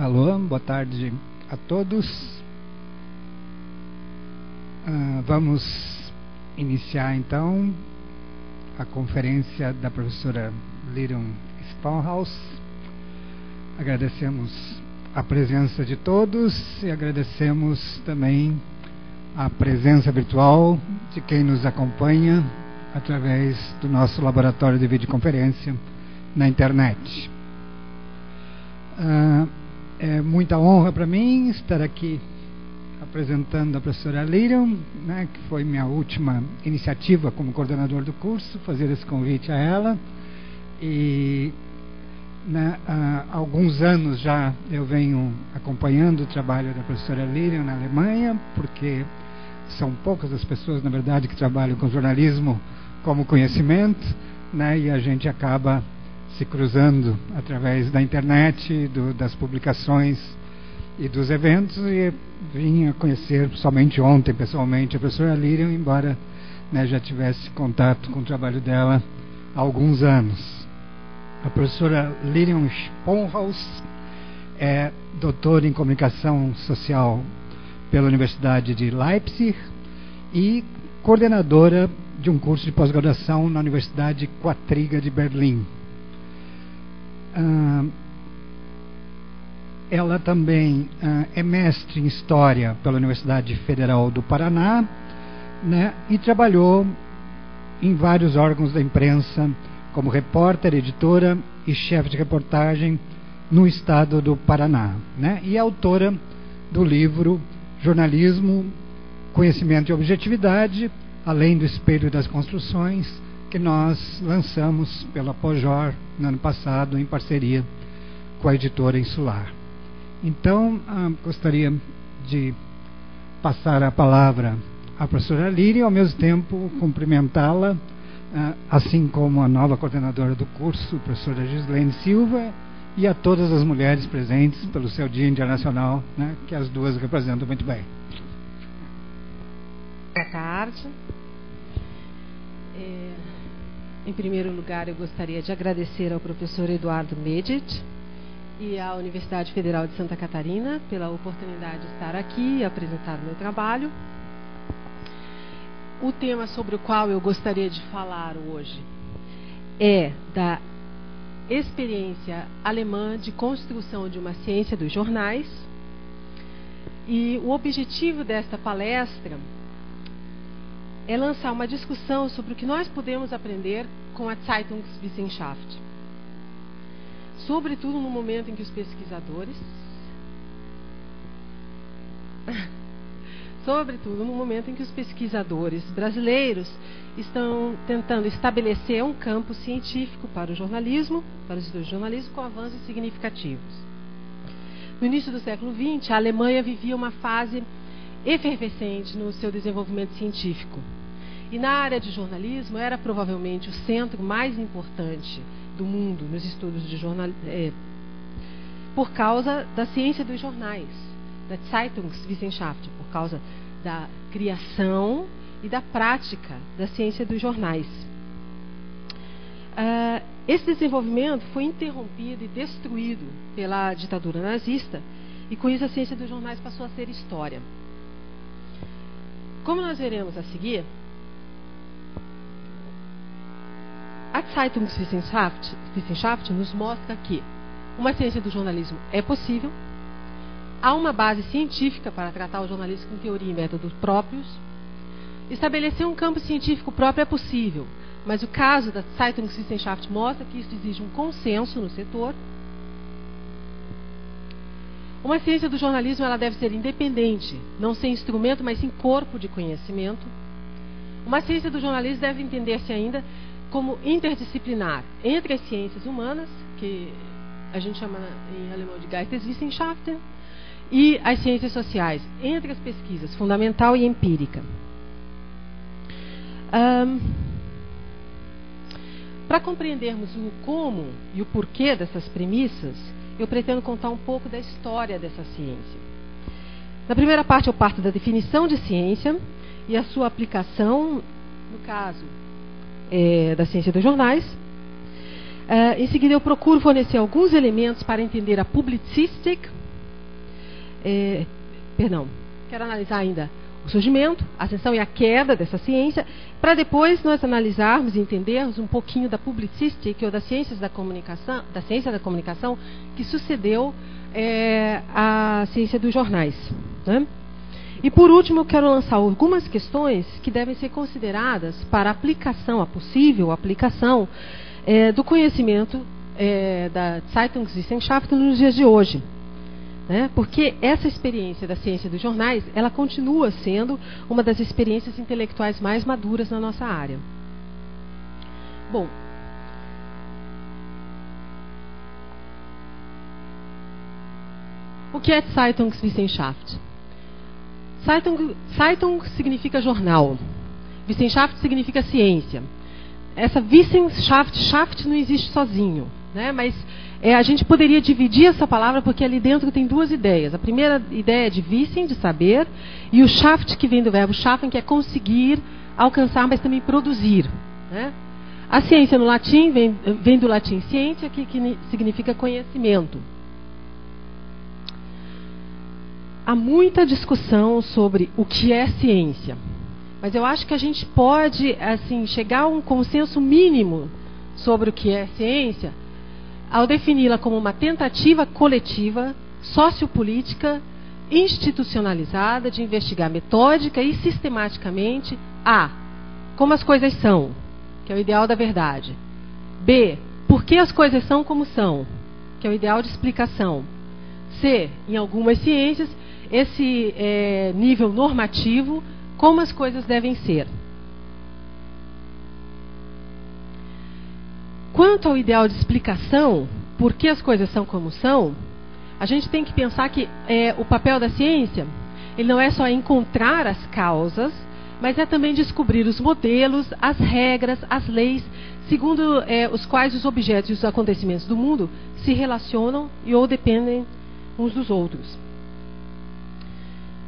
Alô, boa tarde a todos. Vamos iniciar então a conferência da professora Liriam Sponholz. Agradecemos a presença de todos e agradecemos também a presença virtual de quem nos acompanha através do nosso laboratório de videoconferência na internet. É muita honra para mim estar aqui apresentando a professora Liriam, que foi minha última iniciativa como coordenador do curso, fazer esse convite a ela. E há alguns anos já eu venho acompanhando o trabalho da professora Liriam na Alemanha, porque são poucas as pessoas, na verdade, que trabalham com jornalismo como conhecimento, e a gente acaba se cruzando através da internet, das publicações e dos eventos, e vim a conhecer somente ontem pessoalmente a professora Liriam, embora já tivesse contato com o trabalho dela há alguns anos. A professora Liriam Sponholz é doutora em comunicação social pela Universidade de Leipzig e coordenadora de um curso de pós-graduação na Universidade Quatriga de Berlim. Ela também é mestre em História pela Universidade Federal do Paraná, e trabalhou em vários órgãos da imprensa como repórter, editora e chefe de reportagem no estado do Paraná, e é autora do livro Jornalismo, Conhecimento e Objetividade, Além do Espelho das Construções, que nós lançamos pela POJOR no ano passado, em parceria com a editora Insular. Então, gostaria de passar a palavra à professora Liriam e, ao mesmo tempo, cumprimentá-la, assim como a nova coordenadora do curso, a professora Gislene Silva, e a todas as mulheres presentes pelo seu Dia Internacional, que as duas representam muito bem. Boa tarde. Em primeiro lugar, eu gostaria de agradecer ao professor Eduardo Medit e à Universidade Federal de Santa Catarina pela oportunidade de estar aqui e apresentar o meu trabalho. O tema sobre o qual eu gostaria de falar hoje é da experiência alemã de construção de uma ciência dos jornais. E o objetivo desta palestra é lançar uma discussão sobre o que nós podemos aprender com a Zeitungswissenschaft, sobretudo no momento em que os pesquisadores brasileiros estão tentando estabelecer um campo científico para o jornalismo, para os estudos de jornalismo, com avanços significativos. No início do século XX, a Alemanha vivia uma fase efervescente no seu desenvolvimento científico. E na área de jornalismo era provavelmente o centro mais importante do mundo nos estudos de jornalismo, por causa da ciência dos jornais, da Zeitungswissenschaft, por causa da criação e da prática da ciência dos jornais. Esse desenvolvimento foi interrompido e destruído pela ditadura nazista, e com isso a ciência dos jornais passou a ser história. Como nós veremos a seguir, a Zeitungswissenschaft nos mostra que uma ciência do jornalismo é possível, há uma base científica para tratar o jornalismo com teoria e métodos próprios, estabelecer um campo científico próprio é possível, mas o caso da Zeitungswissenschaft mostra que isso exige um consenso no setor. Uma ciência do jornalismo, ela deve ser independente, não ser instrumento, mas sim corpo de conhecimento. Uma ciência do jornalismo deve entender-se ainda como interdisciplinar entre as ciências humanas, que a gente chama em alemão de Geisteswissenschaften, e as ciências sociais, entre as pesquisas fundamental e empírica. Para compreendermos o como e o porquê dessas premissas, eu pretendo contar um pouco da história dessa ciência. Na primeira parte, eu parto da definição de ciência e a sua aplicação, no caso da ciência dos jornais. Em seguida, eu procuro fornecer alguns elementos para entender a publicística, Quero analisar ainda o surgimento, a ascensão e a queda dessa ciência, para depois nós analisarmos e entendermos um pouquinho da publicística ou das ciências da comunicação, da ciência da comunicação que sucedeu à ciência dos jornais, né? E por último, eu quero lançar algumas questões que devem ser consideradas para a aplicação, a possível aplicação do conhecimento da Zeitungswissenschaft nos dias de hoje, né? Porque essa experiência da ciência dos jornais, ela continua sendo uma das experiências intelectuais mais maduras na nossa área. Bom, o que é Zeitungswissenschaft? Zeitung significa jornal. Wissenschaft significa ciência. Essa Wissenschaft, Schaft não existe sozinho, né? Mas a gente poderia dividir essa palavra porque ali dentro tem duas ideias. A primeira ideia é de Wissen, de saber, e o Schaft, que vem do verbo schaffen, que é conseguir, alcançar, mas também produzir, né? A ciência no latim vem do latim scientia, que significa conhecimento. Há muita discussão sobre o que é ciência, mas eu acho que a gente pode assim, chegar a um consenso mínimo sobre o que é ciência ao defini-la como uma tentativa coletiva, sociopolítica, institucionalizada de investigar metódica e sistematicamente A. Como as coisas são, que é o ideal da verdade. B. Por que as coisas são como são, que é o ideal de explicação. C. Em algumas ciências, esse nível normativo, como as coisas devem ser. Quanto ao ideal de explicação, por que as coisas são como são, a gente tem que pensar que o papel da ciência, ele não é só encontrar as causas, mas é também descobrir os modelos, as regras, as leis, segundo os quais os objetos e os acontecimentos do mundo se relacionam e ou dependem uns dos outros.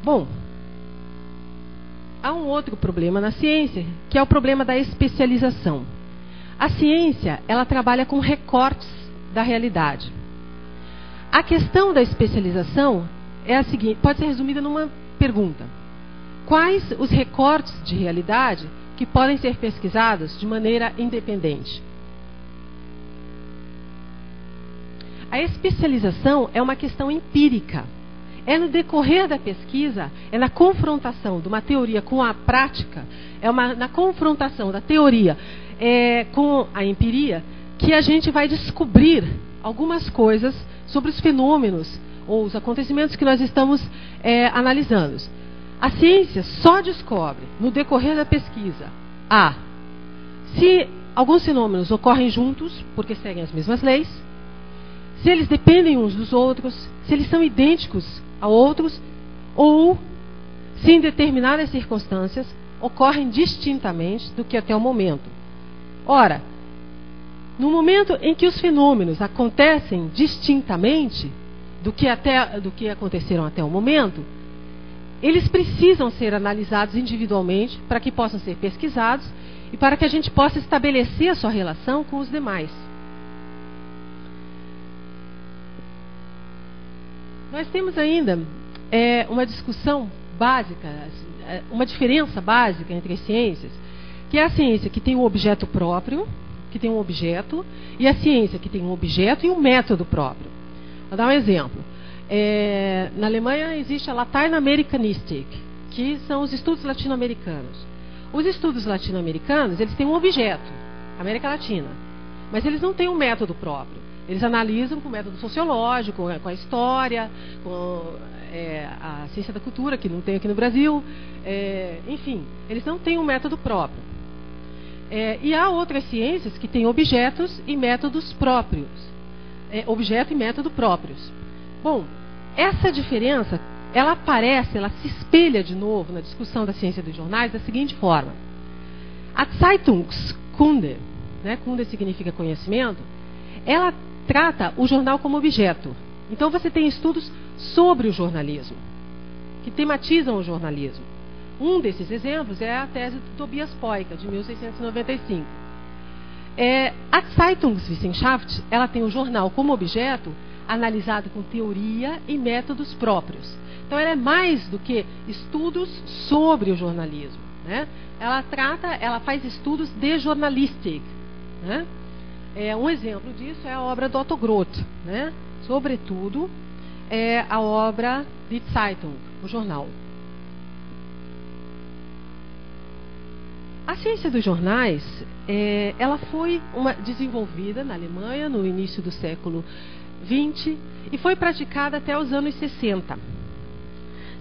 Bom, há um outro problema na ciência, que é o problema da especialização. A ciência, ela trabalha com recortes da realidade. A questão da especialização é a seguinte, pode ser resumida numa pergunta: quais os recortes de realidade que podem ser pesquisados de maneira independente? A especialização é uma questão empírica. É no decorrer da pesquisa, é na confrontação de uma teoria com a prática, na confrontação da teoria com a empiria, que a gente vai descobrir algumas coisas sobre os fenômenos ou os acontecimentos que nós estamos analisando. A ciência só descobre, no decorrer da pesquisa, A. Se alguns fenômenos ocorrem juntos, porque seguem as mesmas leis, se eles dependem uns dos outros, se eles são idênticos a outros, ou se em determinadas circunstâncias ocorrem distintamente do que até o momento. Ora, no momento em que os fenômenos acontecem distintamente do que aconteceram até o momento, eles precisam ser analisados individualmente para que possam ser pesquisados e para que a gente possa estabelecer a sua relação com os demais. Nós temos ainda uma discussão básica, uma diferença básica entre as ciências, que é a ciência que tem um objeto próprio, que tem um objeto, e a ciência que tem um objeto e um método próprio. Vou dar um exemplo. Na Alemanha existe a Lateinamerikanistik, que são os estudos latino-americanos. Os estudos latino-americanos, eles têm um objeto, América Latina, mas eles não têm um método próprio. Eles analisam com o método sociológico, com a história, com a ciência da cultura, que não tem aqui no Brasil. Enfim, eles não têm um método próprio. E há outras ciências que têm objetos e métodos próprios. Objeto e método próprios. Bom, essa diferença, ela aparece, ela se espelha de novo na discussão da ciência dos jornais da seguinte forma. A Zeitungskunde, né, Kunde significa conhecimento, ela trata o jornal como objeto. Então você tem estudos sobre o jornalismo, que tematizam o jornalismo. Um desses exemplos é a tese do Tobias Poica, de 1695. A Zeitungswissenschaft, ela tem o jornal como objeto, analisado com teoria e métodos próprios. Então ela é mais do que estudos sobre o jornalismo, né? Ela faz estudos de jornalística, né? Um exemplo disso é a obra do Otto Groth, né? Sobretudo é a obra de Zeitung, o jornal. A ciência dos jornais, ela foi desenvolvida na Alemanha no início do século XX e foi praticada até os anos 60.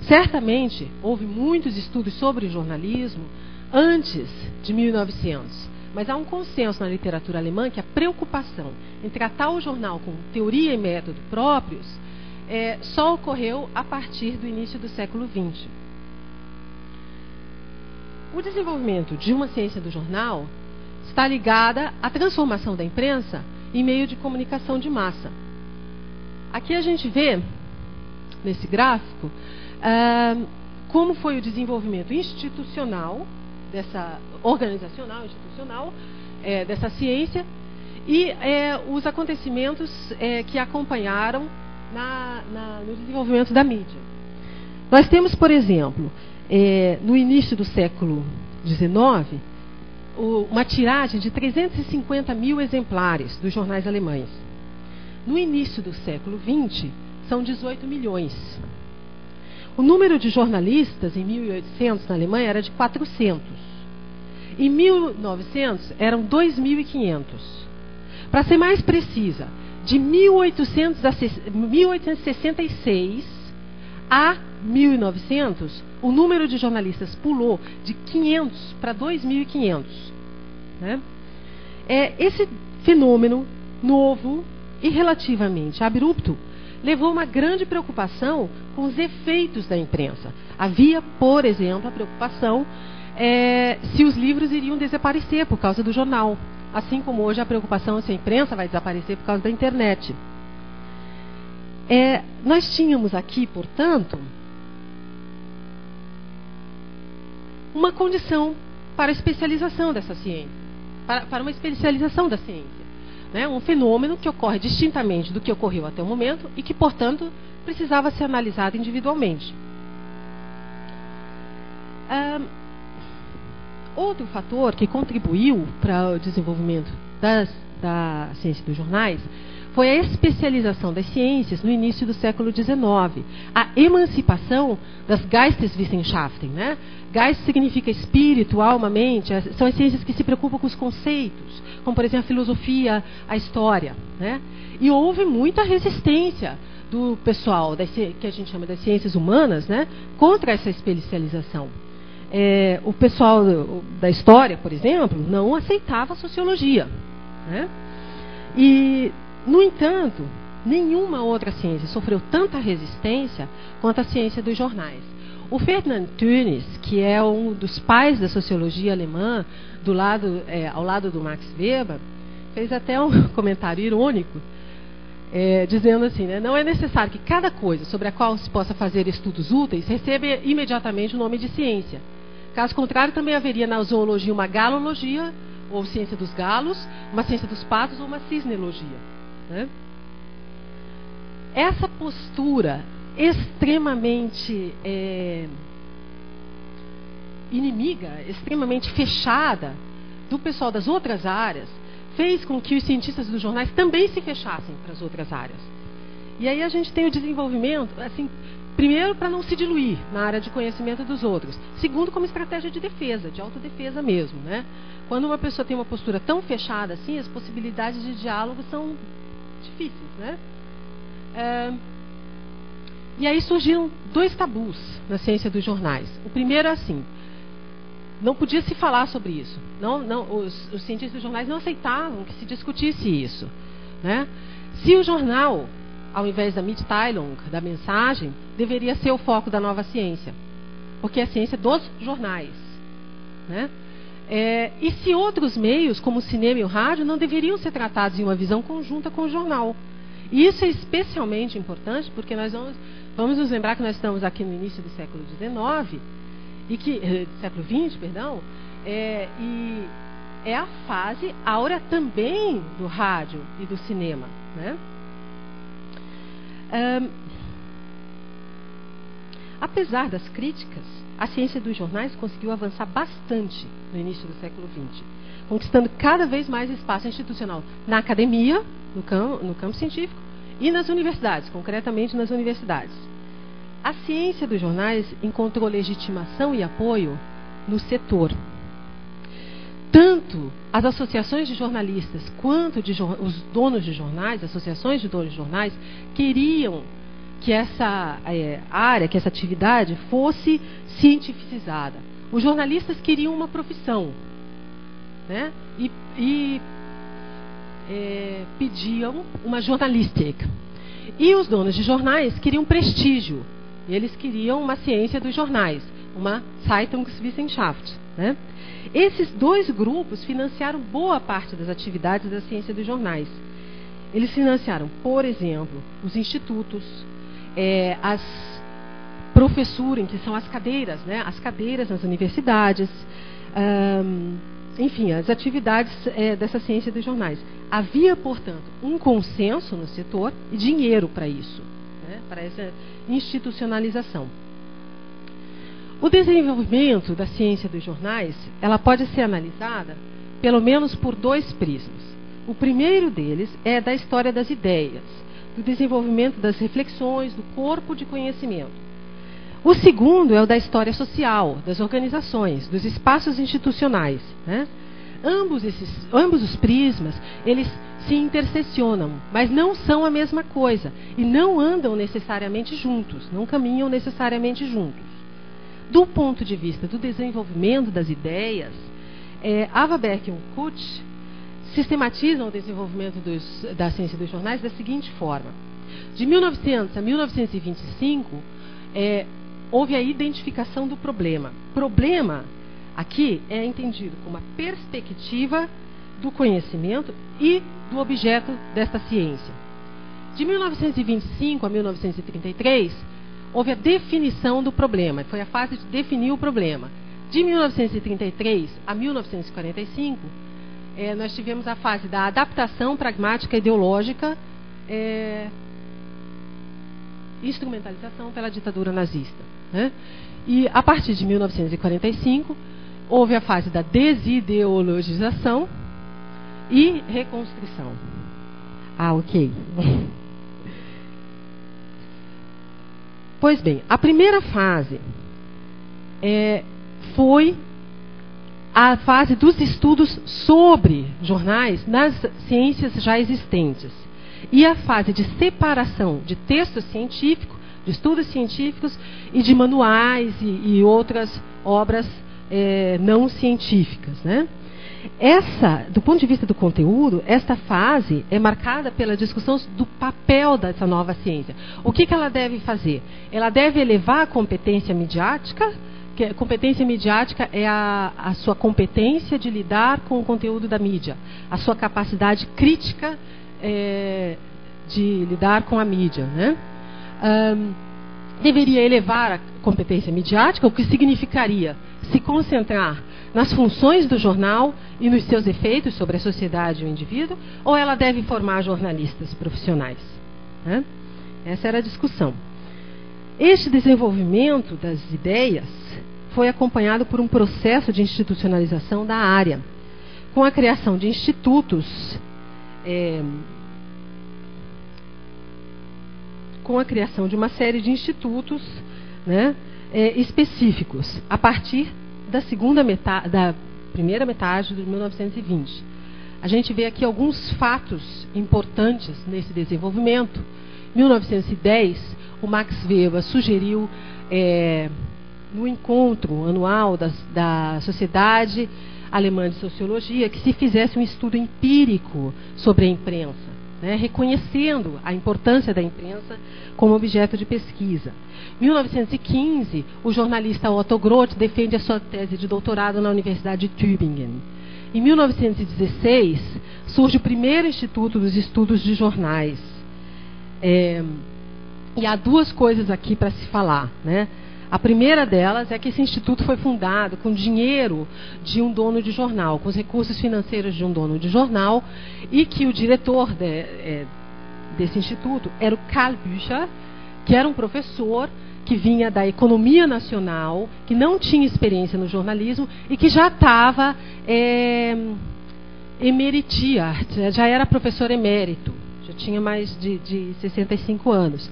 Certamente, houve muitos estudos sobre jornalismo antes de 1900, mas há um consenso na literatura alemã que a preocupação em tratar o jornal com teoria e método próprios só ocorreu a partir do início do século XX. O desenvolvimento de uma ciência do jornal está ligada à transformação da imprensa em meio de comunicação de massa. Aqui a gente vê, nesse gráfico, como foi o desenvolvimento institucional, organizacional, institucional, dessa ciência e os acontecimentos que acompanharam no desenvolvimento da mídia. Nós temos, por exemplo... no início do século XIX, uma tiragem de 350 mil exemplares dos jornais alemães. No início do século XX, são 18 milhões. O número de jornalistas em 1800 na Alemanha era de 400. Em 1900, eram 2.500. Para ser mais precisa, de 1866 a 1900, o número de jornalistas pulou de 500 para 2.500. Né? Esse fenômeno novo e relativamente abrupto levou uma grande preocupação com os efeitos da imprensa. Havia, por exemplo, a preocupação se os livros iriam desaparecer por causa do jornal, assim como hoje a preocupação se a imprensa vai desaparecer por causa da internet. Nós tínhamos aqui, portanto, uma condição para a especialização dessa ciência, para uma especialização da ciência, né? Um fenômeno que ocorre distintamente do que ocorreu até o momento e que, portanto, precisava ser analisado individualmente. Outro fator que contribuiu para o desenvolvimento da ciência dos jornais foi a especialização das ciências no início do século XIX, a emancipação das Geisteswissenschaften, né? Geist significa espírito, alma, mente, são as ciências que se preocupam com os conceitos, como por exemplo a filosofia, a história, né? E houve muita resistência do pessoal, que a gente chama das ciências humanas, né? Contra essa especialização. O pessoal da história, por exemplo, não aceitava a sociologia, né? E... no entanto, nenhuma outra ciência sofreu tanta resistência quanto a ciência dos jornais. O Ferdinand Tönnies, que é um dos pais da sociologia alemã, ao lado do Max Weber, fez até um comentário irônico, dizendo assim, né, não é necessário que cada coisa sobre a qual se possa fazer estudos úteis receba imediatamente o nome de ciência. Caso contrário, também haveria na zoologia uma galologia, ou ciência dos galos, uma ciência dos patos ou uma cisneologia. Essa postura extremamente inimiga, extremamente fechada do pessoal das outras áreas fez com que os cientistas dos jornais também se fechassem para as outras áreas. E aí a gente tem o desenvolvimento, assim, primeiro para não se diluir na área de conhecimento dos outros, segundo como estratégia de defesa, de autodefesa mesmo, né? Quando uma pessoa tem uma postura tão fechada assim, as possibilidades de diálogo são difíceis, né? E aí surgiram dois tabus na ciência dos jornais. O primeiro é assim, não podia se falar sobre isso. Os cientistas dos jornais não aceitavam que se discutisse isso, né? Se o jornal, ao invés da Mitteilung, da mensagem, deveria ser o foco da nova ciência, porque é a ciência dos jornais, né? E se outros meios, como o cinema e o rádio, não deveriam ser tratados em uma visão conjunta com o jornal. E isso é especialmente importante porque nós vamos nos lembrar que nós estamos aqui no início do século XIX, século XX, perdão, e é a fase áurea também do rádio e do cinema, né? Apesar das críticas, a ciência dos jornais conseguiu avançar bastante no início do século XX, conquistando cada vez mais espaço institucional na academia, no campo científico, e nas universidades, concretamente nas universidades. A ciência dos jornais encontrou legitimação e apoio no setor. Tanto as associações de jornalistas quanto os donos de jornais, associações de donos de jornais, queriam que essa área, que essa atividade fosse cientificizada. Os jornalistas queriam uma profissão, né? E pediam uma jornalística. E os donos de jornais queriam prestígio. Eles queriam uma ciência dos jornais, uma Zeitungswissenschaft, né? Esses dois grupos financiaram boa parte das atividades da ciência dos jornais. Eles financiaram, por exemplo, os institutos, as professuras, que são as cadeiras, né? As cadeiras nas universidades, enfim, as atividades dessa ciência dos jornais. Havia, portanto, um consenso no setor e dinheiro para isso, né? Para essa institucionalização. O desenvolvimento da ciência dos jornais, ela pode ser analisada pelo menos por dois prismas. O primeiro deles é da história das ideias, do desenvolvimento das reflexões, do corpo de conhecimento. O segundo é o da história social, das organizações, dos espaços institucionais, né? Ambos os prismas, eles se intersecionam, mas não são a mesma coisa e não andam necessariamente juntos, não caminham necessariamente juntos. Do ponto de vista do desenvolvimento das ideias, Haverbeck e Kutsch sistematizam o desenvolvimento da ciência dos jornais da seguinte forma. De 1900 a 1925, houve a identificação do problema. Problema, aqui, é entendido como a perspectiva do conhecimento e do objeto desta ciência. De 1925 a 1933, houve a definição do problema, foi a fase de definir o problema. De 1933 a 1945, nós tivemos a fase da adaptação pragmática ideológica, instrumentalização pela ditadura nazista, né? E a partir de 1945, houve a fase da desideologização e reconstrução. Ah, ok. Pois bem, a primeira fase foi a fase dos estudos sobre jornais nas ciências já existentes. E a fase de separação de texto científico, de estudos científicos e de manuais e outras obras não científicas, né? Do ponto de vista do conteúdo, esta fase é marcada pela discussão do papel dessa nova ciência. O que ela deve fazer? Ela deve elevar a competência midiática, que a competência midiática é a sua competência de lidar com o conteúdo da mídia, a sua capacidade crítica de lidar com a mídia, né? Deveria elevar a competência midiática, o que significaria se concentrar nas funções do jornal e nos seus efeitos sobre a sociedade e o indivíduo, ou ela deve formar jornalistas profissionais, né? Essa era a discussão. Este desenvolvimento das ideias foi acompanhado por um processo de institucionalização da área, com a criação de institutos, com a criação de uma série de institutos, né, específicos, a partir da primeira metade de 1920. A gente vê aqui alguns fatos importantes nesse desenvolvimento. Em 1910, o Max Weber sugeriu, no encontro anual da Sociedade Alemã de Sociologia, que se fizesse um estudo empírico sobre a imprensa, né, reconhecendo a importância da imprensa como objeto de pesquisa. Em 1915, o jornalista Otto Groth defende a sua tese de doutorado na Universidade de Tübingen. Em 1916, surge o primeiro Instituto dos Estudos de Jornais. E há duas coisas aqui para se falar, né? A primeira delas é que esse instituto foi fundado com dinheiro de um dono de jornal, com os recursos financeiros de um dono de jornal, e que o diretor desse instituto era o Karl Bücher, que era um professor que vinha da economia nacional, que não tinha experiência no jornalismo e que já estava emeritia, já era professor emérito, já tinha mais de 65 anos.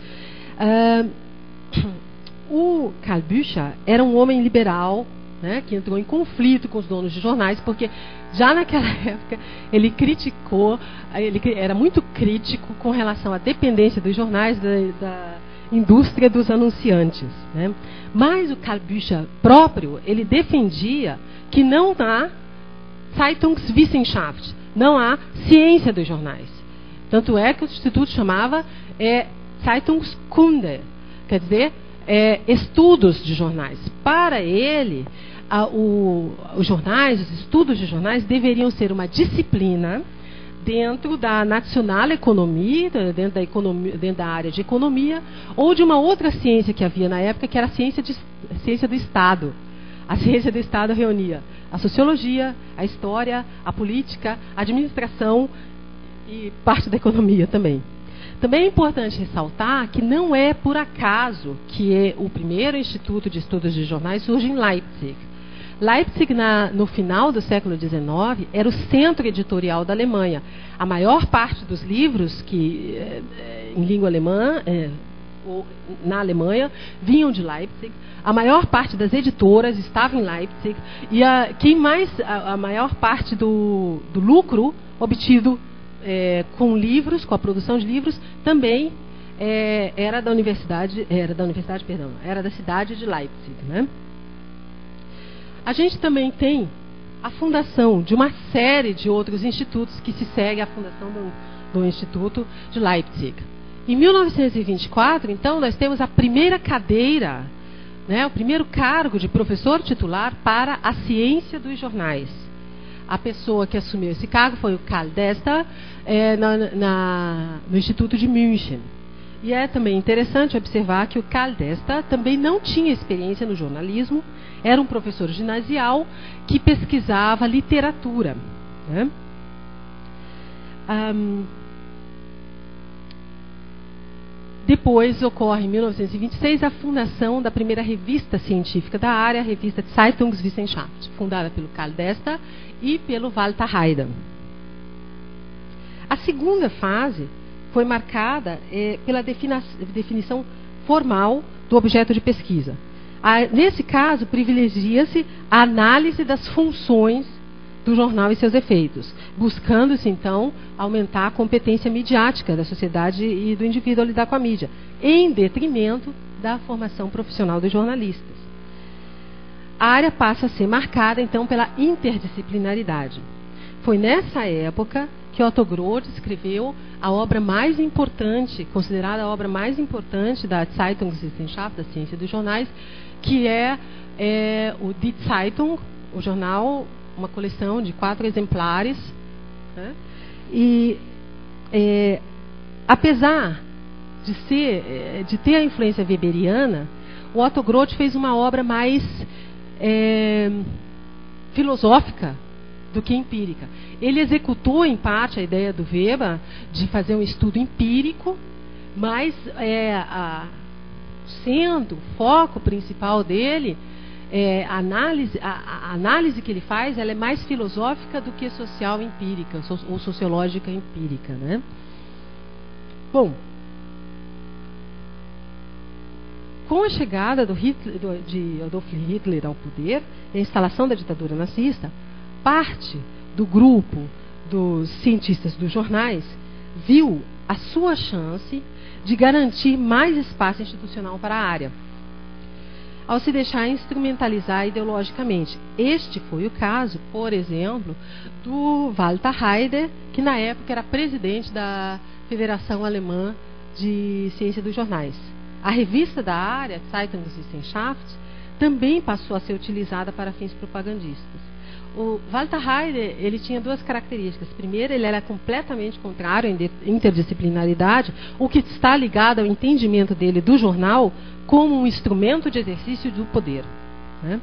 O Karl Bücher era um homem liberal, né, que entrou em conflito com os donos de jornais, porque já naquela época ele criticou, ele era muito crítico com relação à dependência dos jornais da indústria dos anunciantes, né? Mas o Karl Bücher próprio, ele defendia que não há Zeitungswissenschaft, não há ciência dos jornais. Tanto é que o Instituto chamava Zeitungskunde, quer dizer, estudos de jornais. Para ele, os estudos de jornais deveriam ser uma disciplina dentro da Nationaleconomie, dentro da área de economia, ou de uma outra ciência que havia na época, que era a ciência do Estado. A ciência do Estado reunia a sociologia, a história, a política, a administração e parte da economia também. Também é importante ressaltar que não é por acaso que o primeiro Instituto de Estudos de Jornais surge em Leipzig. Leipzig, no final do século XIX, era o centro editorial da Alemanha. A maior parte dos livros que, em língua alemã, na Alemanha, vinham de Leipzig. A maior parte das editoras estava em Leipzig. E a maior parte do lucro obtido com livros, com a produção de livros, também era da cidade de Leipzig, né? A gente também tem a fundação de uma série de outros institutos que se segue à fundação do Instituto de Leipzig. Em 1924, então, nós temos a primeira cadeira, né, o primeiro cargo de professor titular para a ciência dos jornais. A pessoa que assumiu esse cargo foi o Karl d'Ester, no Instituto de München. E é também interessante observar que o Karl d'Ester também não tinha experiência no jornalismo, era um professor ginasial que pesquisava literatura, né? Depois ocorre, em 1926, a fundação da primeira revista científica da área, a revista Zeitungswissenschaft, fundada pelo Karl d'Ester e pelo Walter Haydn. A segunda fase foi marcada pela definição formal do objeto de pesquisa. Nesse caso, privilegia-se a análise das funções do jornal e seus efeitos, buscando-se, então, aumentar a competência midiática da sociedade e do indivíduo a lidar com a mídia, em detrimento da formação profissional dos jornalistas. A área passa a ser marcada, então, pela interdisciplinaridade. Foi nessa época que Otto Groth escreveu a obra mais importante, considerada a obra mais importante da Zeitungswissenschaft, da ciência dos jornais, que é o Die Zeitung, o jornal, uma coleção de 4 exemplares, né? E apesar de ter a influência weberiana, o Otto Groth fez uma obra mais filosófica do que empírica. Ele executou em parte a ideia do Weber de fazer um estudo empírico, mas sendo o foco principal dele, a análise que ele faz, ela é mais filosófica do que social empírica ou sociológica empírica, né? Bom, com a chegada de Adolf Hitler ao poder e a instalação da ditadura nazista, parte do grupo dos cientistas dos jornais viu a sua chance de garantir mais espaço institucional para a área, ao se deixar instrumentalizar ideologicamente. Este foi o caso, por exemplo, do Walter Heide, que na época era presidente da Federação Alemã de Ciência dos Jornais. A revista da área, Zeitungswissenschaft, também passou a ser utilizada para fins propagandistas. O Walter Heide, ele tinha duas características. Primeiro, ele era completamente contrário à interdisciplinaridade, o que está ligado ao entendimento dele do jornal como um instrumento de exercício do poder, né?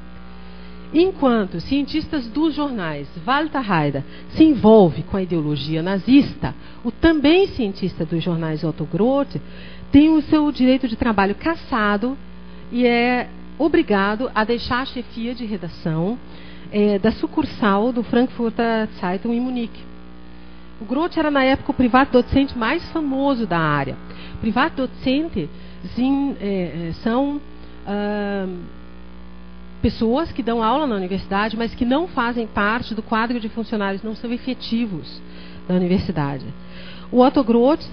Enquanto cientistas dos jornais, Walter Heide se envolve com a ideologia nazista, o também cientista dos jornais Otto Groth tem o seu direito de trabalho cassado e é obrigado a deixar a chefia de redação da sucursal do Frankfurter Zeitung em Munique. O Groth era, na época, o Privatdozent mais famoso da área. Privatdozente são pessoas que dão aula na universidade, mas que não fazem parte do quadro de funcionários, não são efetivos da universidade. O Otto Groth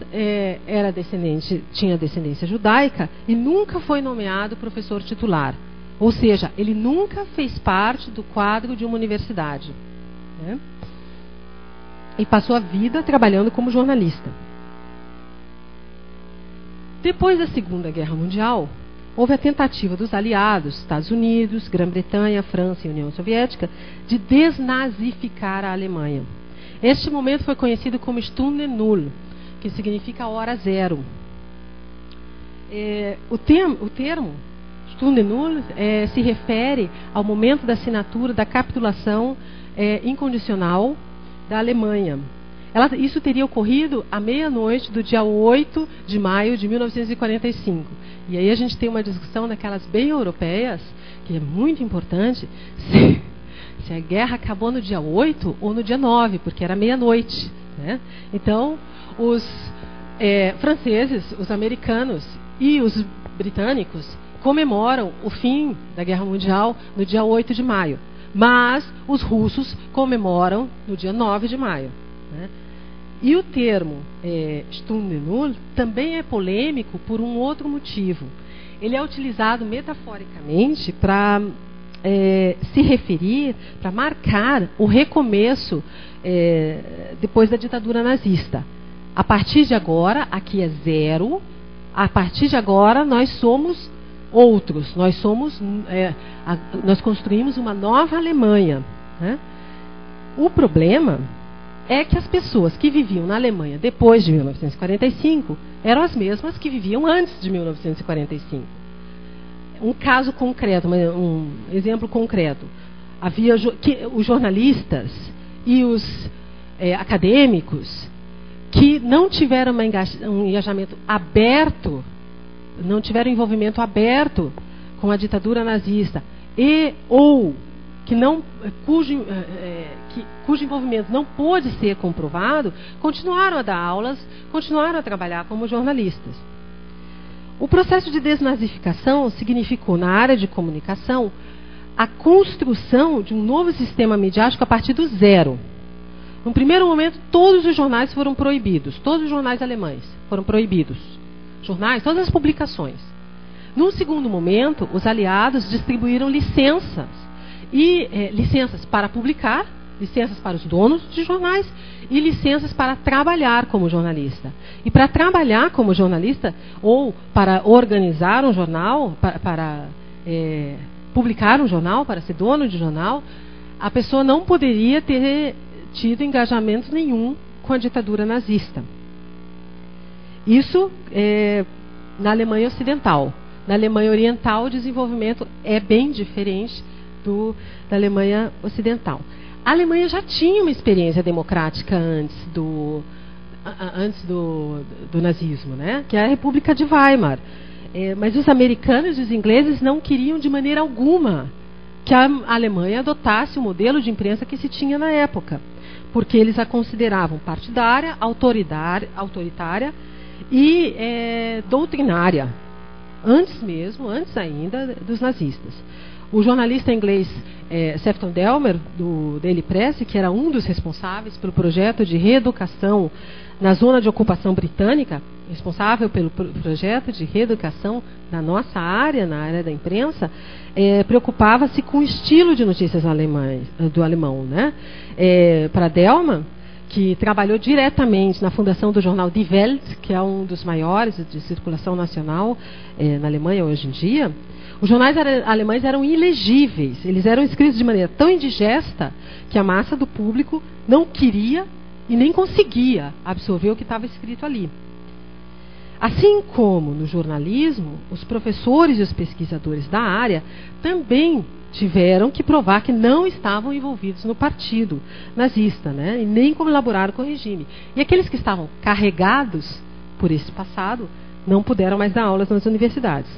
tinha descendência judaica e nunca foi nomeado professor titular. Ou seja, ele nunca fez parte do quadro de uma universidade, né? E passou a vida trabalhando como jornalista. Depois da Segunda Guerra Mundial, houve a tentativa dos aliados, Estados Unidos, Grã-Bretanha, França e União Soviética, de desnazificar a Alemanha. Este momento foi conhecido como Stunde Null, que significa hora zero. O termo Stunde Null se refere ao momento da assinatura da capitulação incondicional da Alemanha. Isso teria ocorrido à meia-noite do dia 8 de maio de 1945. E aí a gente tem uma discussão daquelas bem europeias, que é muito importante, se a guerra acabou no dia 8 ou no dia 9, porque era meia-noite, né? Então, os franceses, os americanos e os britânicos comemoram o fim da Guerra Mundial no dia 8 de maio. Mas os russos comemoram no dia 9 de maio, né? E o termo Stunde Null também é polêmico por um outro motivo. Ele é utilizado metaforicamente para... se referir, para marcar o recomeço depois da ditadura nazista. A partir de agora, aqui é zero, a partir de agora nós somos outros, nós construímos uma nova Alemanha, né? O problema é que as pessoas que viviam na Alemanha depois de 1945 eram as mesmas que viviam antes de 1945. Um caso concreto, um exemplo concreto. Havia os jornalistas e os acadêmicos que não tiveram um engajamento aberto, não tiveram envolvimento aberto com a ditadura nazista, cujo envolvimento não pôde ser comprovado, continuaram a dar aulas, continuaram a trabalhar como jornalistas. O processo de desnazificação significou, na área de comunicação, a construção de um novo sistema midiático a partir do zero. No primeiro momento, todos os jornais foram proibidos, todos os jornais alemães foram proibidos. Jornais, todas as publicações. Num segundo momento, os aliados distribuíram licenças, e licenças para publicar, licenças para os donos de jornais e licenças para trabalhar como jornalista. E para trabalhar como jornalista, ou para organizar um jornal, para publicar um jornal, para ser dono de jornal, a pessoa não poderia ter tido engajamento nenhum com a ditadura nazista. Isso na Alemanha Ocidental. Na Alemanha Oriental, o desenvolvimento é bem diferente da Alemanha Ocidental. A Alemanha já tinha uma experiência democrática antes do nazismo, né? Que é a República de Weimar. Mas os americanos e os ingleses não queriam de maneira alguma que a Alemanha adotasse o modelo de imprensa que se tinha na época, porque eles a consideravam partidária, autoritária e doutrinária, antes ainda dos nazistas. O jornalista inglês Sefton Delmer, do Daily Press, que era um dos responsáveis pelo projeto de reeducação na zona de ocupação britânica, responsável pelo projeto de reeducação na nossa área, na área da imprensa, preocupava-se com o estilo de notícias do alemão, né? Para Delmer, que trabalhou diretamente na fundação do jornal Die Welt, que é um dos maiores de circulação nacional na Alemanha hoje em dia, os jornais alemães eram ilegíveis. Eles eram escritos de maneira tão indigesta que a massa do público não queria e nem conseguia absorver o que estava escrito ali. Assim como no jornalismo, os professores e os pesquisadores da área também tiveram que provar que não estavam envolvidos no partido nazista, né? E nem colaboraram com o regime. E aqueles que estavam carregados por esse passado não puderam mais dar aulas nas universidades.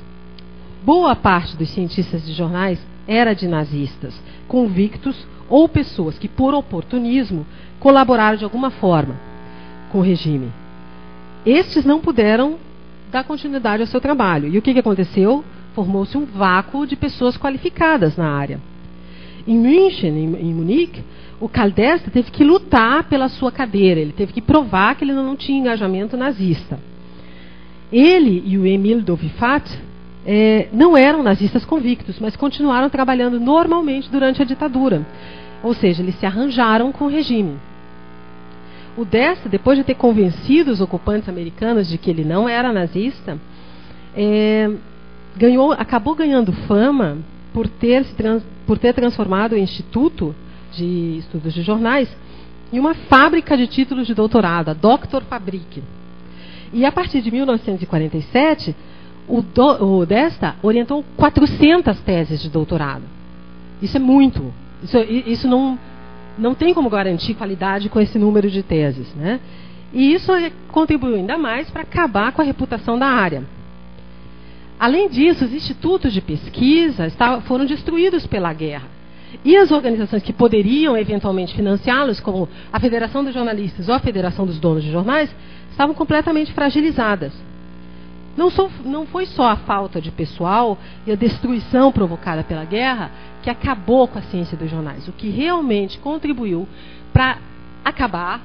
Boa parte dos cientistas de jornais era de nazistas, convictos ou pessoas que, por oportunismo, colaboraram de alguma forma com o regime. Estes não puderam dar continuidade ao seu trabalho. E o que aconteceu? Formou-se um vácuo de pessoas qualificadas na área. Em München, em Munique, o Karl d'Ester teve que lutar pela sua cadeira. Ele teve que provar que ele não tinha engajamento nazista. Ele e o Emil Dovifat não eram nazistas convictos, mas continuaram trabalhando normalmente durante a ditadura. Ou seja, eles se arranjaram com o regime. O d'Ester, depois de ter convencido os ocupantes americanos de que ele não era nazista, acabou ganhando fama por ter transformado o Instituto de Estudos de Jornais em uma fábrica de títulos de doutorado, a Doktorfabrik. E a partir de 1947, o d'Ester orientou 400 teses de doutorado. Isso é muito. Isso não tem como garantir qualidade com esse número de teses, né? E isso contribuiu ainda mais para acabar com a reputação da área. Além disso, os institutos de pesquisa foram destruídos pela guerra. E as organizações que poderiam eventualmente financiá-los, como a Federação dos Jornalistas ou a Federação dos Donos de Jornais, estavam completamente fragilizadas. Não foi só a falta de pessoal e a destruição provocada pela guerra que acabou com a ciência dos jornais. O que realmente contribuiu para acabar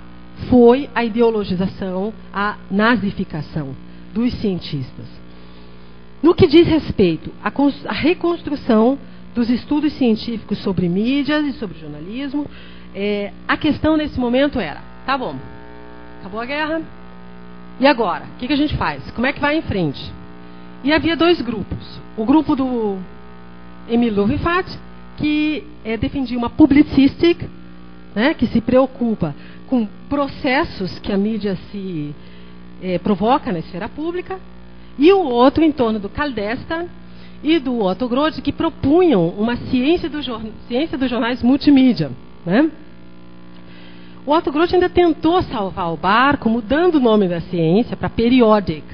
foi a ideologização, a nazificação dos cientistas. No que diz respeito à reconstrução dos estudos científicos sobre mídias e sobre jornalismo, a questão nesse momento era, tá bom, acabou a guerra, e agora? O que a gente faz? Como é que vai em frente? E havia dois grupos. O grupo do Emil Dovifat, que defendia uma publicística, né, que se preocupa com processos que a mídia se provoca na esfera pública, e o outro em torno do Karl d'Ester e do Otto Groth, que propunham uma ciência dos jornais multimídia, né? O Otto Groth ainda tentou salvar o barco, mudando o nome da ciência para periodic.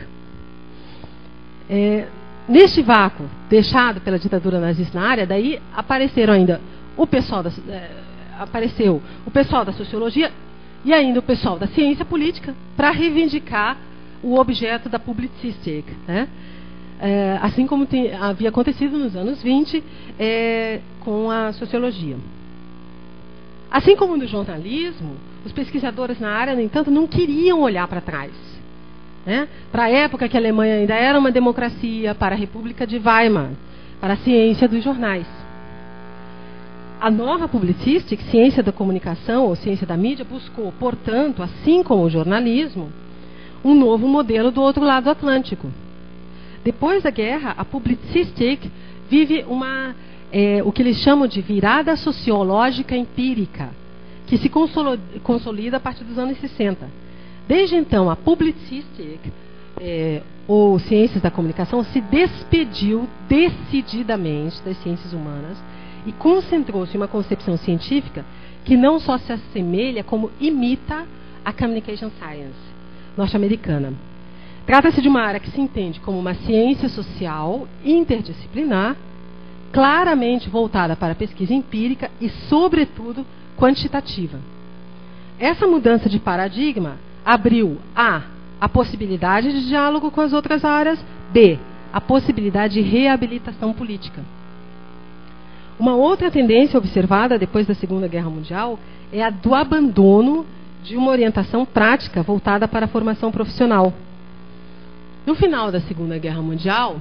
Neste vácuo deixado pela ditadura nazista na área, daí apareceram ainda apareceu o pessoal da sociologia e ainda o pessoal da ciência política para reivindicar o objeto da publicística, né? Assim como havia acontecido nos anos 20 com a sociologia. Assim como no jornalismo, os pesquisadores na área, no entanto, não queriam olhar para trás, né? Para a época que a Alemanha ainda era uma democracia, para a República de Weimar, para a ciência dos jornais. A nova publicística, ciência da comunicação ou ciência da mídia, buscou, portanto, assim como o jornalismo, um novo modelo do outro lado do Atlântico. Depois da guerra, a publicística vive o que eles chamam de virada sociológica empírica, que se consolida a partir dos anos 60. Desde então, a publicística, ou ciências da comunicação, se despediu decididamente das ciências humanas e concentrou-se em uma concepção científica que não só se assemelha, como imita a communication science norte-americana. Trata-se de uma área que se entende como uma ciência social interdisciplinar, claramente voltada para a pesquisa empírica e, sobretudo, quantitativa. Essa mudança de paradigma abriu a possibilidade de diálogo com as outras áreas, b, a possibilidade de reabilitação política. Uma outra tendência observada depois da Segunda Guerra Mundial é a do abandono de uma orientação prática voltada para a formação profissional. No final da Segunda Guerra Mundial,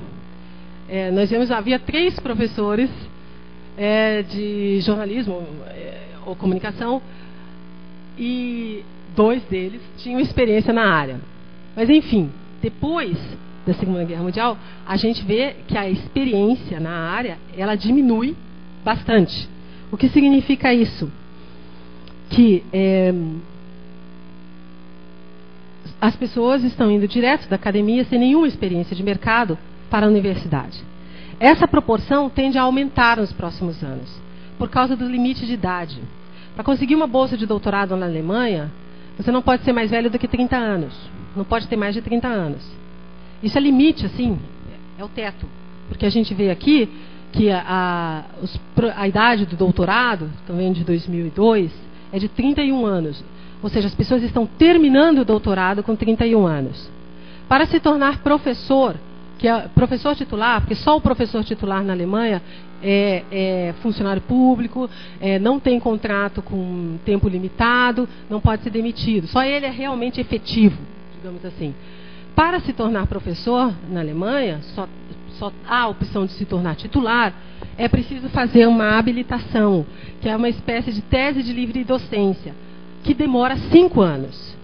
havia três professores de jornalismo ou comunicação, e dois deles tinham experiência na área. Mas, enfim, depois da Segunda Guerra Mundial, a gente vê que a experiência na área, ela diminui bastante. O que significa isso? Que as pessoas estão indo direto da academia sem nenhuma experiência de mercado para a universidade. Essa proporção tende a aumentar nos próximos anos, por causa do limite de idade. Para conseguir uma bolsa de doutorado na Alemanha, você não pode ser mais velho do que 30 anos. Não pode ter mais de 30 anos. Isso é limite, assim, é o teto. Porque a gente vê aqui que a idade do doutorado, também de 2002, é de 31 anos. Ou seja, as pessoas estão terminando o doutorado com 31 anos. Para se tornar professor, que é professor titular, porque só o professor titular na Alemanha é funcionário público, não tem contrato com tempo limitado, não pode ser demitido. Só ele é realmente efetivo, digamos assim. Para se tornar professor na Alemanha, só há a opção de se tornar titular, é preciso fazer uma habilitação, que é uma espécie de tese de livre docência, que demora 5 anos.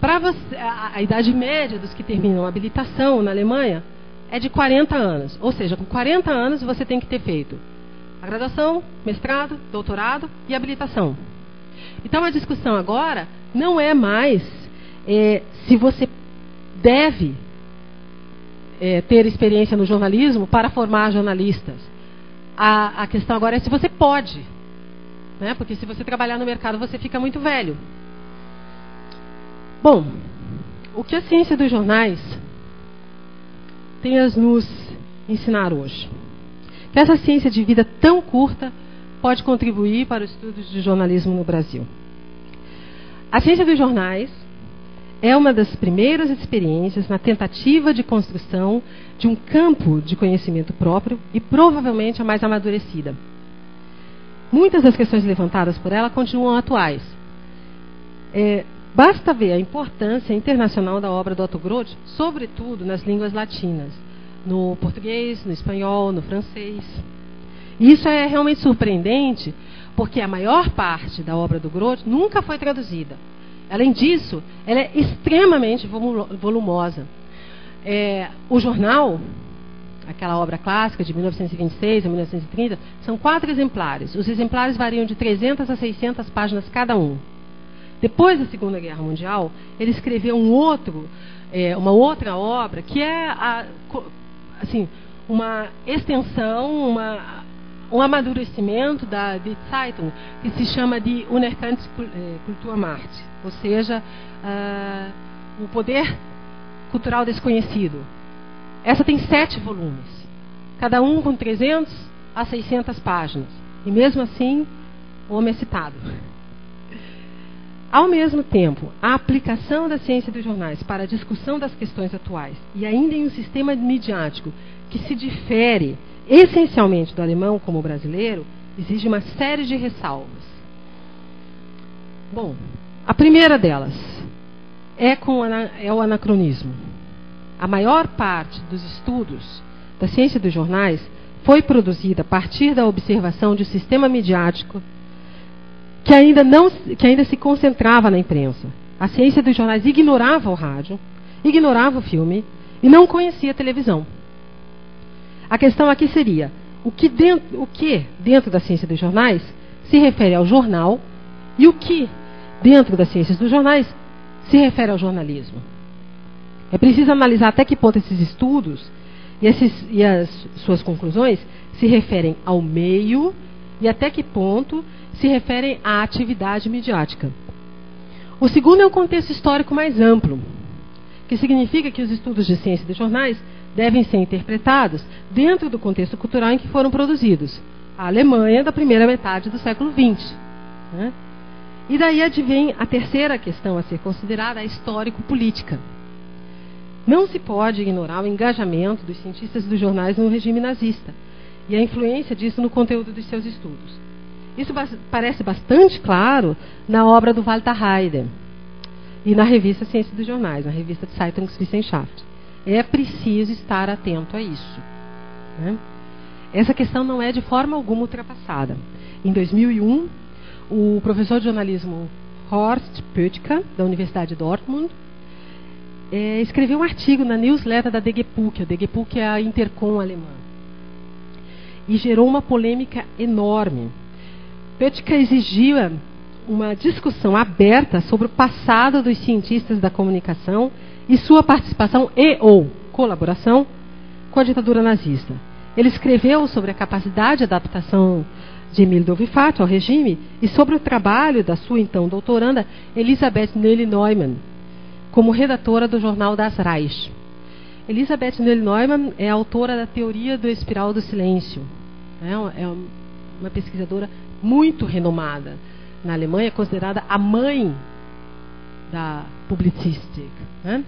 Para você, a idade média dos que terminam a habilitação na Alemanha é de 40 anos. Ou seja, com 40 anos você tem que ter feito a graduação, mestrado, doutorado e habilitação. Então a discussão agora não é mais se você deve ter experiência no jornalismo para formar jornalistas. A questão agora é se você pode, né? Porque se você trabalhar no mercado você fica muito velho. Bom, o que a ciência dos jornais tem a nos ensinar hoje? Que essa ciência de vida tão curta pode contribuir para os estudos de jornalismo no Brasil. A ciência dos jornais é uma das primeiras experiências na tentativa de construção de um campo de conhecimento próprio e provavelmente a mais amadurecida. Muitas das questões levantadas por ela continuam atuais. Basta ver a importância internacional da obra do Otto Groth, sobretudo nas línguas latinas, no português, no espanhol, no francês. E isso é realmente surpreendente, porque a maior parte da obra do Groth nunca foi traduzida. Além disso, ela é extremamente volumosa. O jornal, aquela obra clássica de 1926 a 1930, são 4 exemplares. Os exemplares variam de 300 a 600 páginas cada um. Depois da Segunda Guerra Mundial, ele escreveu uma outra obra, que é uma extensão, um amadurecimento de Zeitung, que se chama de Unerkannte Kulturmarkt, ou seja, o poder cultural desconhecido. Essa tem 7 volumes, cada um com 300 a 600 páginas. E mesmo assim, o homem é citado. Ao mesmo tempo, a aplicação da ciência dos jornais para a discussão das questões atuais e ainda em um sistema midiático que se difere essencialmente do alemão como brasileiro, exige uma série de ressalvas. Bom, a primeira delas é o anacronismo. A maior parte dos estudos da ciência dos jornais foi produzida a partir da observação de um sistema midiático que ainda se concentrava na imprensa. A ciência dos jornais ignorava o rádio, ignorava o filme e não conhecia a televisão. A questão aqui seria, o que dentro da ciência dos jornais se refere ao jornal e o que dentro das ciências dos jornais se refere ao jornalismo? É preciso analisar até que ponto esses estudos e as suas conclusões se referem ao meio e até que ponto se referem à atividade midiática. O segundo é um contexto histórico mais amplo, que significa que os estudos de ciência dos jornais devem ser interpretados dentro do contexto cultural em que foram produzidos. A Alemanha da primeira metade do século XX. Né? E daí advém a terceira questão a ser considerada, a histórico-política. Não se pode ignorar o engajamento dos cientistas dos jornais no regime nazista e a influência disso no conteúdo dos seus estudos. Isso parece bastante claro na obra do Walter Haydn e na revista Ciência dos Jornais, na revista Zeitungswissenschaft. É preciso estar atento a isso. Né? Essa questão não é de forma alguma ultrapassada. Em 2001, o professor de jornalismo Horst Pötzke, da Universidade de Dortmund, escreveu um artigo na newsletter da DGPU, que a DGPU é a Intercom alemã, e gerou uma polêmica enorme. Pötzke exigia uma discussão aberta sobre o passado dos cientistas da comunicação e sua participação e/ou colaboração com a ditadura nazista. Ele escreveu sobre a capacidade de adaptação de Emil Dovifat ao regime e sobre o trabalho da sua então doutoranda Elisabeth Noelle-Neumann como redatora do jornal Das Reich. Elisabeth Noelle-Neumann é autora da teoria do espiral do silêncio. É uma pesquisadora muito renomada na Alemanha, considerada a mãe da publicística. Né?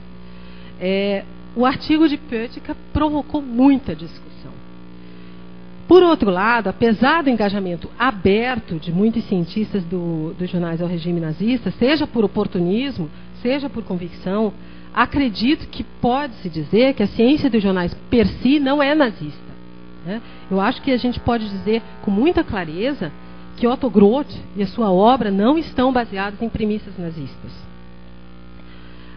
O artigo de Pötzke provocou muita discussão. Por outro lado, apesar do engajamento aberto de muitos cientistas dos jornais ao regime nazista, seja por oportunismo, seja por convicção, acredito que pode-se dizer que a ciência dos jornais per si não é nazista. Né? Eu acho que a gente pode dizer com muita clareza que Otto Groth e a sua obra não estão baseados em premissas nazistas.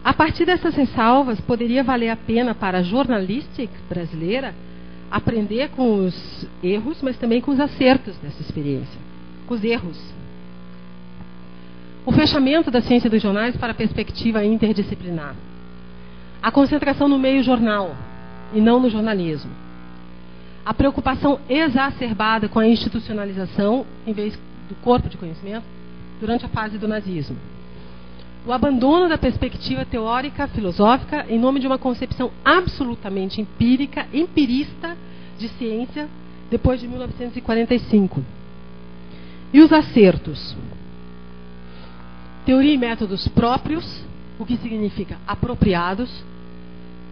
A partir dessas ressalvas, poderia valer a pena para a jornalística brasileira aprender com os erros, mas também com os acertos dessa experiência. Com os erros. O fechamento da ciência dos jornais para a perspectiva interdisciplinar. A concentração no meio jornal e não no jornalismo. A preocupação exacerbada com a institucionalização, em vez do corpo de conhecimento, durante a fase do nazismo. O abandono da perspectiva teórica, filosófica, em nome de uma concepção absolutamente empírica, empirista de ciência, depois de 1945. E os acertos. Teoria e métodos próprios, o que significa apropriados,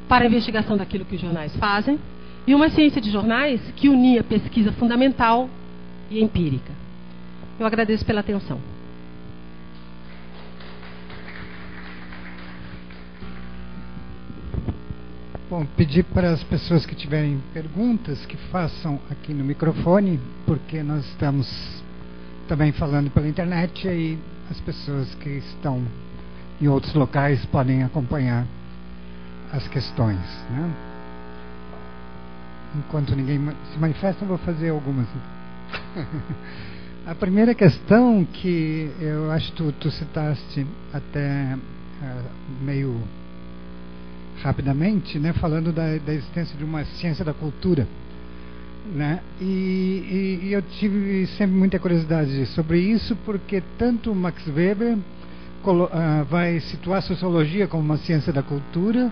para a investigação daquilo que os jornais fazem, e uma ciência de jornais que unia pesquisa fundamental e empírica. Eu agradeço pela atenção. Bom, pedir para as pessoas que tiverem perguntas que façam aqui no microfone, porque nós estamos também falando pela internet e as pessoas que estão em outros locais podem acompanhar as questões, né? Enquanto ninguém se manifesta, eu vou fazer algumas. A primeira questão que eu acho que tu citaste até meio rapidamente, né, falando da existência de uma ciência da cultura, né? E eu tive sempre muita curiosidade sobre isso, porque tanto Max Weber vai situar a sociologia como uma ciência da cultura,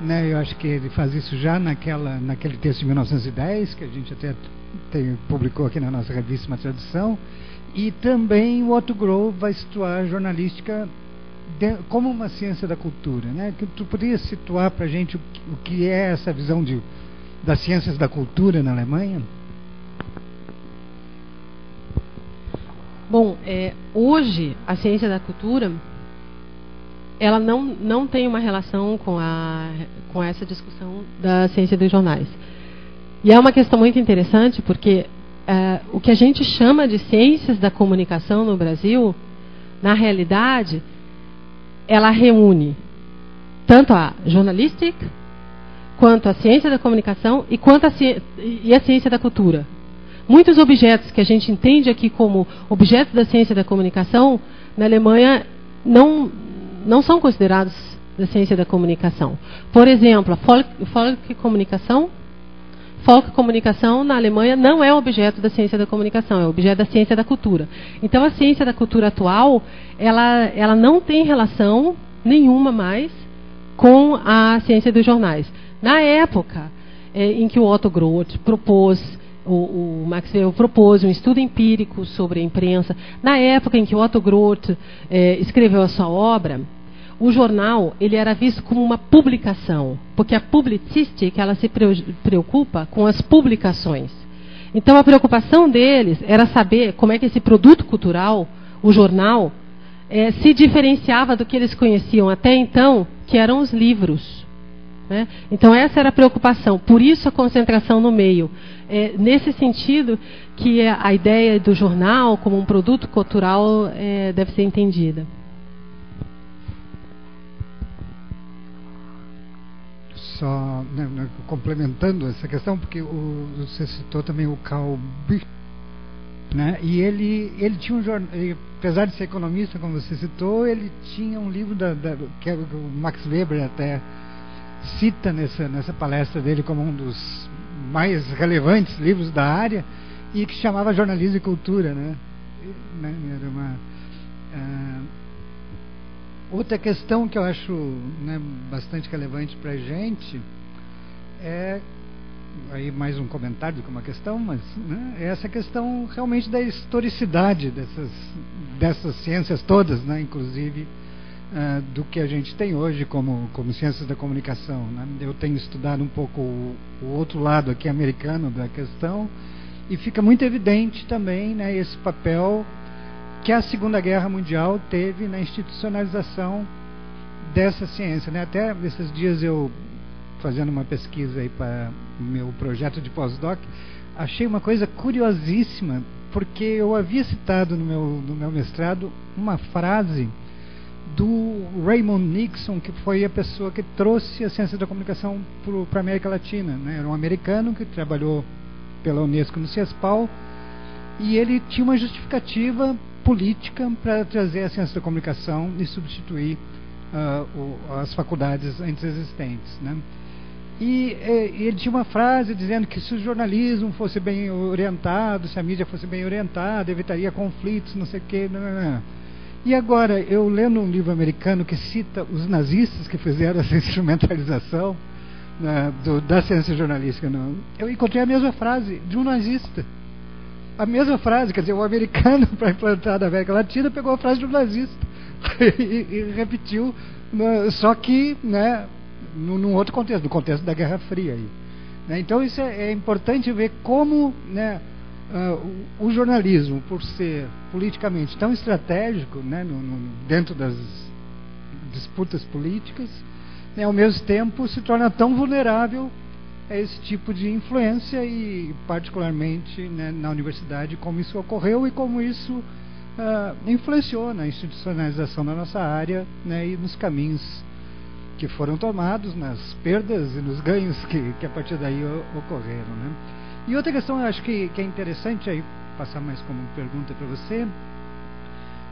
né? Eu acho que ele faz isso já naquele texto de 1910, que a gente até publicou aqui na nossa revista Uma Tradução, e também o Otto Groth vai situar a jornalística como uma ciência da cultura, né? Que tu poderia situar para a gente o que é essa visão das ciências da cultura na Alemanha? Bom, hoje a ciência da cultura ela não tem uma relação com essa discussão da ciência dos jornais. E é uma questão muito interessante porque o que a gente chama de ciências da comunicação no Brasil, na realidade, ela reúne tanto a jornalística, quanto a ciência da comunicação e a ciência da cultura. Muitos objetos que a gente entende aqui como objetos da ciência da comunicação, na Alemanha, não são considerados da ciência da comunicação. Por exemplo, a Folk comunicação na Alemanha não é objeto da ciência da comunicação, é objeto da ciência da cultura. Então a ciência da cultura atual, ela não tem relação nenhuma mais com a ciência dos jornais. Na época em que o Otto Groth propôs, o Max Weber propôs um estudo empírico sobre a imprensa, na época em que o Otto Groth escreveu a sua obra, o jornal, ele era visto como uma publicação, porque a publicística, ela se preocupa com as publicações. Então, a preocupação deles era saber como é que esse produto cultural, o jornal, se diferenciava do que eles conheciam até então, que eram os livros, né? Então, essa era a preocupação. Por isso, a concentração no meio. Nesse sentido, que a ideia do jornal como um produto cultural deve ser entendida. Só, né, complementando essa questão, porque você citou também o Karl Bücher, né? E ele tinha um jornal, apesar de ser economista, como você citou, ele tinha um livro que o Max Weber até cita nessa palestra dele como um dos mais relevantes livros da área, e que chamava Jornalismo e Cultura, né? Era uma... outra questão que eu acho, né, bastante relevante para a gente é, aí mais um comentário do que uma questão, mas né, é essa questão realmente da historicidade dessas ciências todas, né, inclusive do que a gente tem hoje como ciências da comunicação, né? Eu tenho estudado um pouco o outro lado aqui americano da questão, e fica muito evidente também, né, esse papel que a Segunda Guerra Mundial teve na institucionalização dessa ciência, né? Até esses dias eu, fazendo uma pesquisa aí para o meu projeto de pós-doc, achei uma coisa curiosíssima, porque eu havia citado no meu mestrado uma frase do Raymond Nixon, que foi a pessoa que trouxe a ciência da comunicação para a América Latina, né? Era um americano que trabalhou pela Unesco no CIESPAL, e ele tinha uma justificativa política para trazer a ciência da comunicação e substituir as faculdades antes existentes, né? E ele tinha uma frase dizendo que se o jornalismo fosse bem orientado, se a mídia fosse bem orientada, evitaria conflitos, não sei o que. E agora, eu lendo um livro americano que cita os nazistas que fizeram essa instrumentalização da ciência jornalística, eu encontrei a mesma frase de um nazista. A mesma frase, quer dizer, o americano, para implantar na América Latina, pegou a frase do nazista e repetiu, só que, né, num outro contexto, no contexto da Guerra Fria. Aí, né? Então isso é importante ver como, né, o jornalismo, por ser politicamente tão estratégico, né, dentro das disputas políticas, né, ao mesmo tempo se torna tão vulnerável a esse tipo de influência, e particularmente, né, na universidade, como isso ocorreu e como isso influenciou na institucionalização da nossa área, né, e nos caminhos que foram tomados, nas perdas e nos ganhos que a partir daí ocorreram, né? E outra questão eu acho que é interessante aí passar mais como pergunta para você,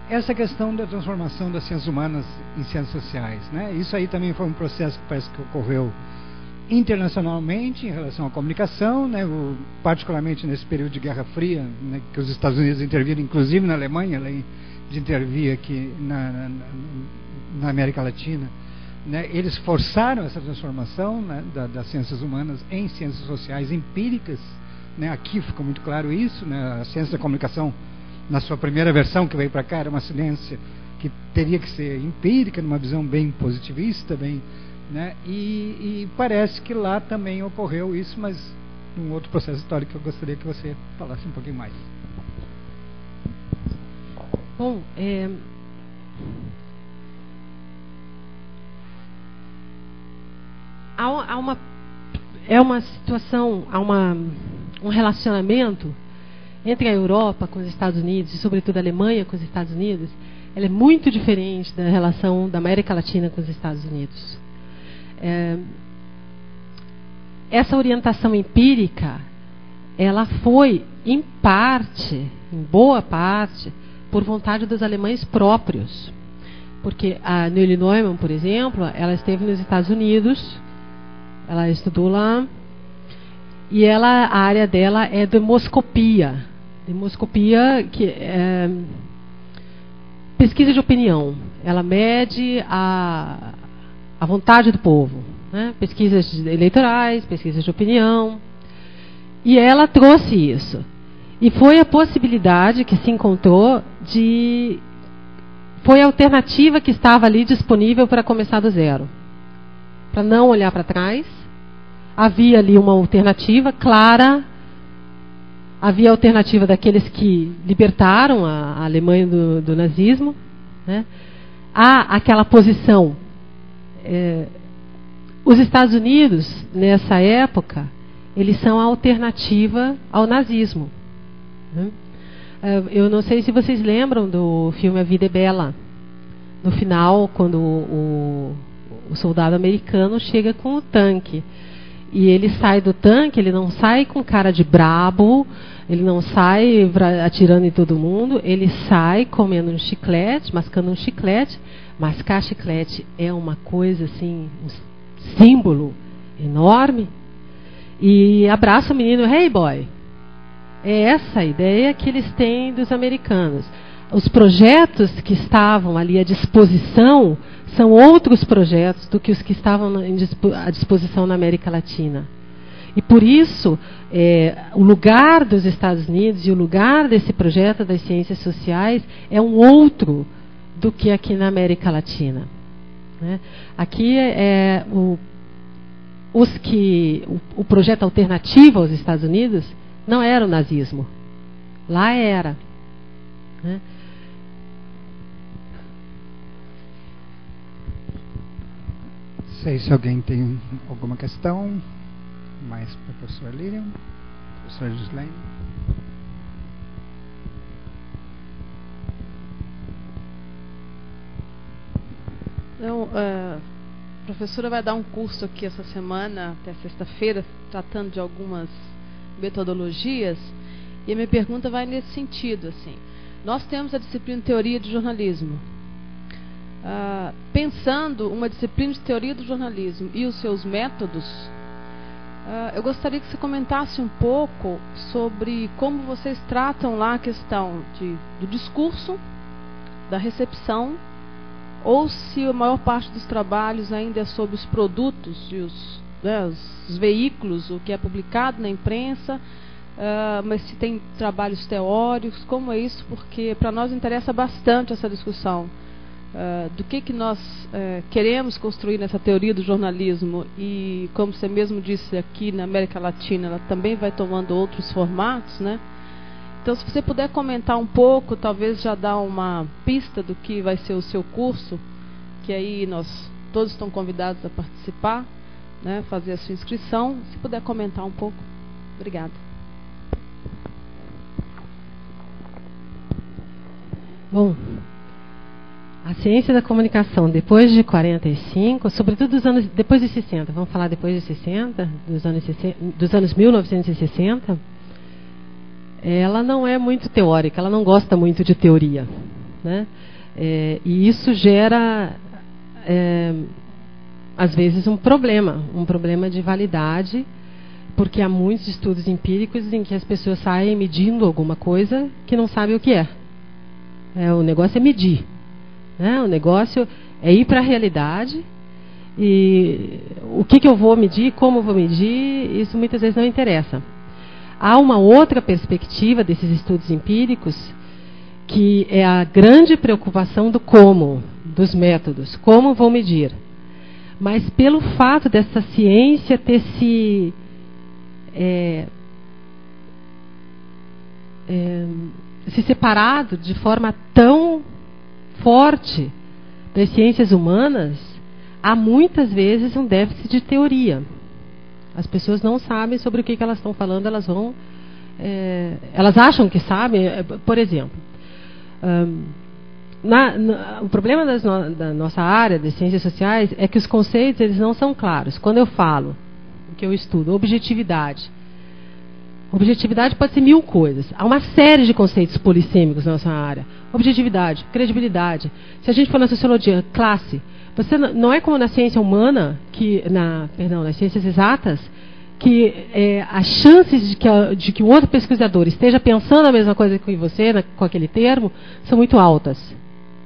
essa questão da transformação das ciências humanas em ciências sociais, né? Isso aí também foi um processo que parece que ocorreu internacionalmente em relação à comunicação, né, particularmente nesse período de Guerra Fria, né, que os Estados Unidos interviram, inclusive na Alemanha, além de intervir aqui na América Latina, né, eles forçaram essa transformação, né, das ciências humanas em ciências sociais empíricas, né, aqui ficou muito claro isso, né, a ciência da comunicação, na sua primeira versão que veio para cá, era uma ciência que teria que ser empírica, numa visão bem positivista, bem, né? E parece que lá também ocorreu isso, mas num outro processo histórico que eu gostaria que você falasse um pouquinho mais. Bom, há um relacionamento entre a Europa com os Estados Unidos, e sobretudo a Alemanha com os Estados Unidos. Ela é muito diferente da relação da América Latina com os Estados Unidos. Essa orientação empírica, ela foi em parte, em boa parte, por vontade dos alemães próprios, porque a Noelle-Neumann, por exemplo, ela esteve nos Estados Unidos, ela estudou lá, e ela, a área dela é demoscopia, que é pesquisa de opinião. Ela mede a vontade do povo, né? Pesquisas eleitorais, pesquisas de opinião, e ela trouxe isso, e foi a possibilidade que se encontrou foi a alternativa que estava ali disponível para começar do zero, para não olhar para trás. Havia ali uma alternativa clara, havia a alternativa daqueles que libertaram a Alemanha do nazismo, né? Há aquela posição. Os Estados Unidos, nessa época, eles são a alternativa ao nazismo, né? Eu não sei se vocês lembram do filme A Vida é Bela. No final, quando o soldado americano chega com o tanque, e ele sai do tanque, ele não sai com cara de brabo, ele não sai atirando em todo mundo, ele sai comendo um chiclete, mascando um chiclete. Mascar chiclete é uma coisa assim, um símbolo enorme, e abraça o menino, hey boy. É essa a ideia que eles têm dos americanos. os projetos que estavam ali à disposição são outros projetos do que os que estavam à disposição na América Latina. E por isso, o lugar dos Estados Unidos e o lugar desse projeto das ciências sociais é um outro do que aqui na América Latina. Né? Aqui é o projeto alternativo aos Estados Unidos não era o nazismo. Lá era. Né? Não sei se alguém tem alguma questão. Mais para a professora Liriam, professora Gislene. Então, a professora vai dar um curso aqui essa semana, até sexta-feira, tratando de algumas metodologias, e a minha pergunta vai nesse sentido, assim. Nós temos a disciplina de Teoria do Jornalismo. Pensando uma disciplina de Teoria do Jornalismo e os seus métodos, eu gostaria que você comentasse um pouco sobre como vocês tratam lá a questão do discurso, da recepção, ou se a maior parte dos trabalhos ainda é sobre os produtos e os veículos, o que é publicado na imprensa, mas se tem trabalhos teóricos, como é isso, porque para nós interessa bastante essa discussão. Do que nós queremos construir nessa teoria do jornalismo e, como você mesmo disse, aqui na América Latina ela também vai tomando outros formatos, né? Então, se você puder comentar um pouco, talvez já dar uma pista do que vai ser o seu curso, que aí nós todos estão convidados a participar, né? Fazer a sua inscrição, se puder comentar um pouco. Obrigada. Bom, a ciência da comunicação, depois de 45, sobretudo dos anos, depois de 60, vamos falar depois de 60, dos anos 1960, ela não é muito teórica, ela não gosta muito de teoria. Né? E isso gera, às vezes, um problema de validade, porque há muitos estudos empíricos em que as pessoas saem medindo alguma coisa que não sabem o que é. O negócio é medir. O negócio é ir para a realidade, e o que eu vou medir, como eu vou medir, isso muitas vezes não interessa. Há uma outra perspectiva desses estudos empíricos, que é a grande preocupação do como, dos métodos, como vou medir. Mas pelo fato dessa ciência ter se se separado de forma tão forte das ciências humanas, há muitas vezes um déficit de teoria. As pessoas não sabem sobre o que elas estão falando, elas acham que sabem. Por exemplo, o problema da nossa área de ciências sociais é que os conceitos eles não são claros. Quando eu falo, o que eu estudo, objetividade. Objetividade pode ser mil coisas. Há uma série de conceitos polissêmicos na nossa área. Objetividade, credibilidade. Se a gente for na sociologia, classe. Você não é como na ciência humana, nas ciências exatas, que as chances de que um outro pesquisador esteja pensando a mesma coisa que você, com aquele termo, são muito altas.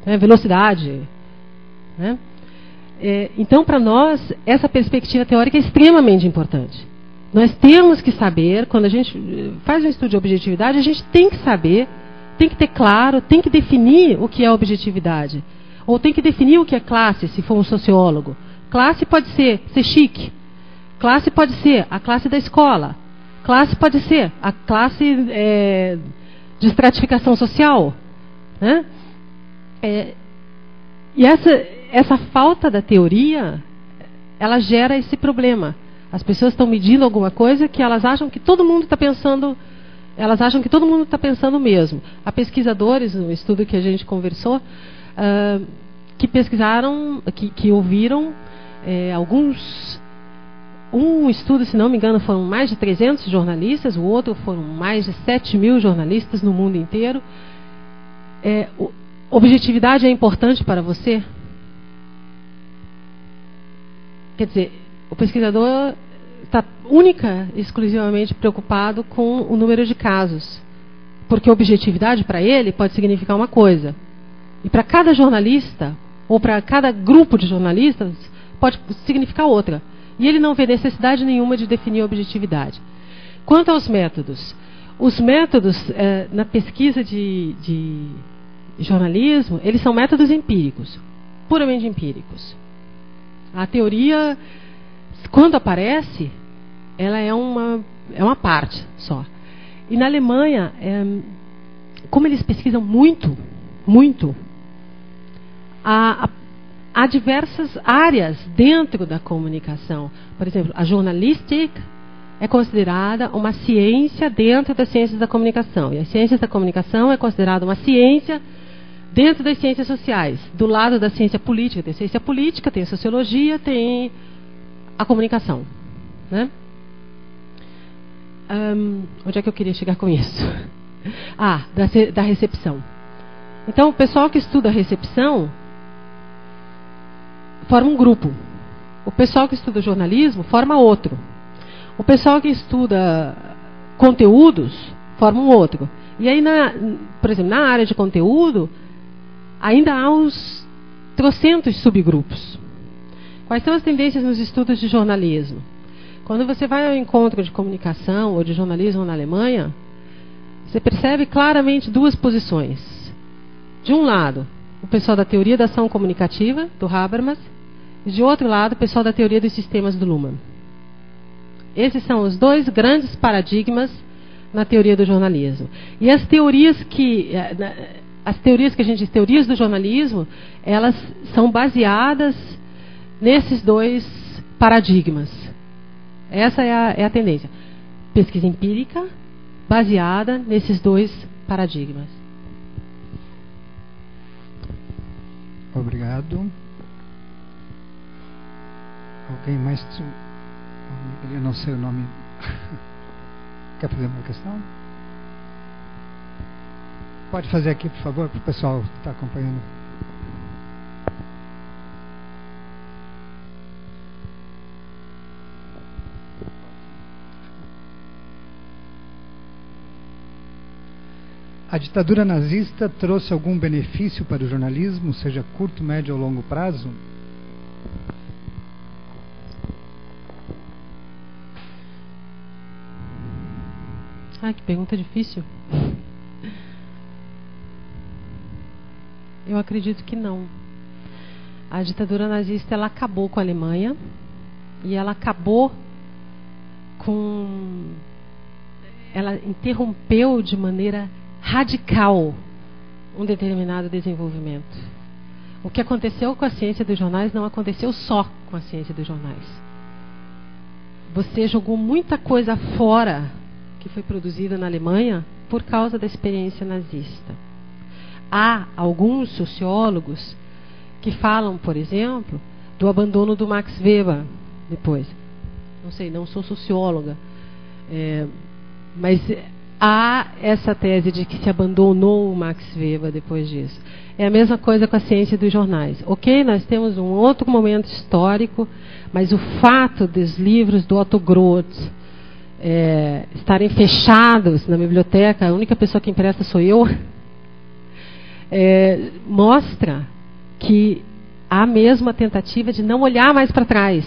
Né? Velocidade. Né? Então, para nós, essa perspectiva teórica é extremamente importante. Nós temos que saber, quando a gente faz um estudo de objetividade, a gente tem que saber, tem que ter claro, tem que definir o que é objetividade. Ou tem que definir o que é classe, se for um sociólogo. Classe pode ser chique. Classe pode ser a classe da escola. Classe pode ser a classe de estratificação social. Né? E essa falta da teoria, ela gera esse problema. As pessoas estão medindo alguma coisa que elas acham que todo mundo está pensando, elas acham que todo mundo está pensando mesmo. Há pesquisadores, no estudo que a gente conversou, que pesquisaram, que ouviram alguns... Um estudo, se não me engano, foram mais de 300 jornalistas, o outro foram mais de 7.000 jornalistas no mundo inteiro. Objetividade é importante para você? Quer dizer, o pesquisador está única e exclusivamente preocupado com o número de casos. Porque objetividade para ele pode significar uma coisa. E para cada jornalista, ou para cada grupo de jornalistas, pode significar outra. E ele não vê necessidade nenhuma de definir objetividade. Quanto aos métodos. Os métodos, na pesquisa de jornalismo, eles são métodos empíricos. Puramente empíricos. A teoria, quando aparece, ela é uma parte só. E na Alemanha, como eles pesquisam muito, muito, há diversas áreas dentro da comunicação. Por exemplo, a jornalística é considerada uma ciência dentro das ciências da comunicação. E as ciências da comunicação é considerada uma ciência dentro das ciências sociais. Do lado da ciência política, tem ciência política, tem a sociologia, tem a comunicação, né? Onde é que eu queria chegar com isso? Da recepção. Então, o pessoal que estuda a recepção forma um grupo. O pessoal que estuda jornalismo forma outro. O pessoal que estuda conteúdos forma um outro. E aí, por exemplo, na área de conteúdo, ainda há uns trocentos subgrupos. Quais são as tendências nos estudos de jornalismo? Quando você vai ao encontro de comunicação ou de jornalismo na Alemanha, você percebe claramente duas posições. De um lado, o pessoal da teoria da ação comunicativa, do Habermas, e de outro lado, o pessoal da teoria dos sistemas do Luhmann. Esses são os dois grandes paradigmas na teoria do jornalismo. E as teorias que a gente diz, teorias do jornalismo, elas são baseadas nesses dois paradigmas. Essa é a tendência. Pesquisa empírica baseada nesses dois paradigmas. Obrigado. Alguém mais? Eu não sei o nome. Quer fazer uma questão? Pode fazer aqui, por favor, para o pessoal que está acompanhando. A ditadura nazista trouxe algum benefício para o jornalismo, seja curto, médio ou longo prazo? Ai, que pergunta difícil. Eu acredito que não. A ditadura nazista, ela acabou com a Alemanha e ela acabou com... Ela interrompeu de maneira radical um determinado desenvolvimento. O que aconteceu com a ciência dos jornais não aconteceu só com a ciência dos jornais. Você jogou muita coisa fora que foi produzida na Alemanha por causa da experiência nazista. Há alguns sociólogos que falam, por exemplo, do abandono do Max Weber depois. Não sei, não sou socióloga, mas... Há essa tese de que se abandonou o Max Weber depois disso. É a mesma coisa com a ciência dos jornais. Ok, nós temos um outro momento histórico, mas o fato dos livros do Otto Groth estarem fechados na biblioteca, a única pessoa que empresta sou eu, mostra que há mesmo a tentativa de não olhar mais para trás.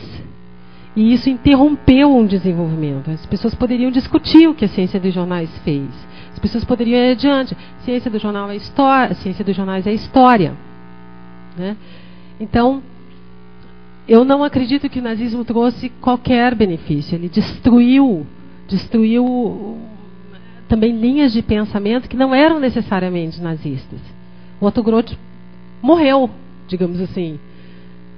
E isso interrompeu um desenvolvimento. As pessoas poderiam discutir o que a ciência dos jornais fez. As pessoas poderiam ir adiante. Ciência do jornal é história, ciência dos jornais é história, né? Então, eu não acredito que o nazismo trouxe qualquer benefício. Ele destruiu também linhas de pensamento que não eram necessariamente nazistas. O Otto Groth morreu, digamos assim.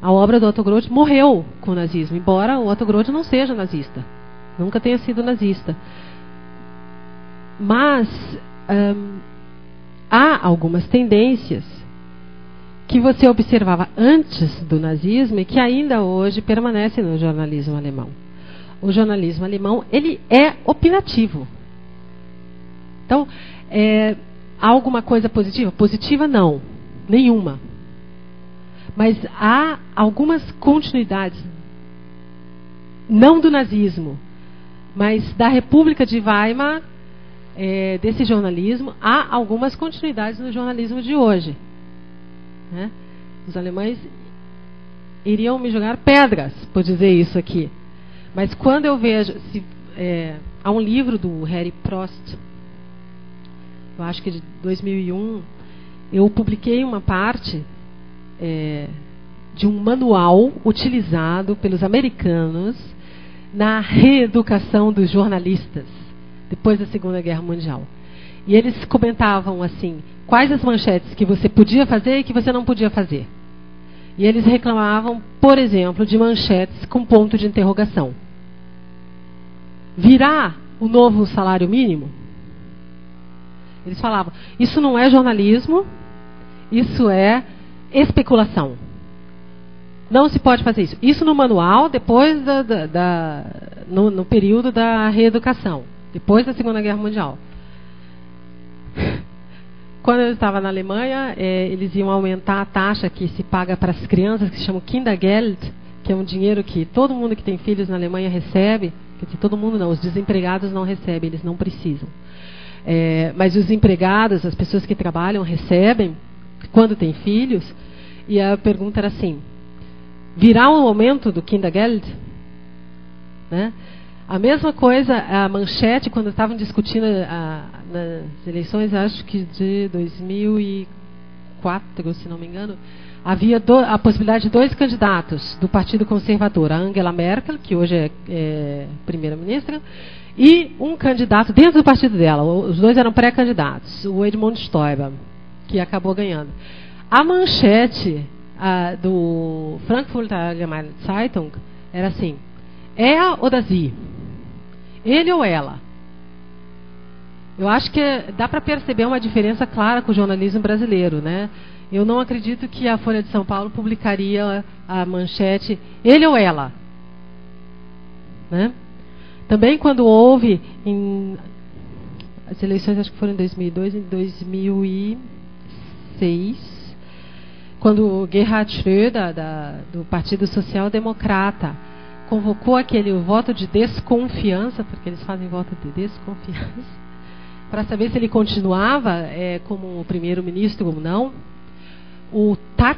A obra do Otto Groth morreu com o nazismo, embora o Otto Groth não seja nazista, nunca tenha sido nazista. Mas há algumas tendências que você observava antes do nazismo e que ainda hoje permanecem no jornalismo alemão. O jornalismo alemão, ele é opinativo. Então, há alguma coisa positiva? Positiva não, nenhuma. Mas há algumas continuidades, não do nazismo, mas da República de Weimar desse jornalismo, há algumas continuidades no jornalismo de hoje, né? Os alemães iriam me jogar pedras por dizer isso aqui, mas quando eu vejo há um livro do Harry Prost, eu acho que de 2001, eu publiquei uma parte de um manual utilizado pelos americanos na reeducação dos jornalistas depois da Segunda Guerra Mundial. E eles comentavam assim, quais as manchetes que você podia fazer e que você não podia fazer. E eles reclamavam, por exemplo, de manchetes com ponto de interrogação. Virá o novo salário mínimo? Eles falavam, isso não é jornalismo, isso é especulação. Não se pode fazer isso. Isso no manual, depois no período da reeducação, depois da Segunda Guerra Mundial. Quando eu estava na Alemanha, eles iam aumentar a taxa que se paga para as crianças, que se chama Kindergeld, que é um dinheiro que todo mundo que tem filhos na Alemanha recebe. Quer dizer, todo mundo não, os desempregados não recebem, eles não precisam. Mas os empregados, as pessoas que trabalham, recebem quando têm filhos. E a pergunta era assim, virá um aumento do Kindergeld? Né? A mesma coisa, a manchete, quando estavam discutindo nas eleições, acho que de 2004, se não me engano, havia a possibilidade de 2 candidatos do Partido Conservador, a Angela Merkel, que hoje é primeira-ministra, e um candidato dentro do partido dela. Os dois eram pré-candidatos, o Edmund Stoiber, que acabou ganhando. A manchete do Frankfurter Allgemeine Zeitung era assim, é ou Dazi? Ele ou ela? Eu acho que dá para perceber uma diferença clara com o jornalismo brasileiro, né? Eu não acredito que a Folha de São Paulo publicaria a manchete ele ou ela, né? Também quando houve as eleições, acho que foram em 2002, em 2006, quando Gerhard Schröder, do Partido Social Democrata, convocou aquele voto de desconfiança, porque eles fazem voto de desconfiança, para saber se ele continuava como primeiro-ministro ou não. O Taz,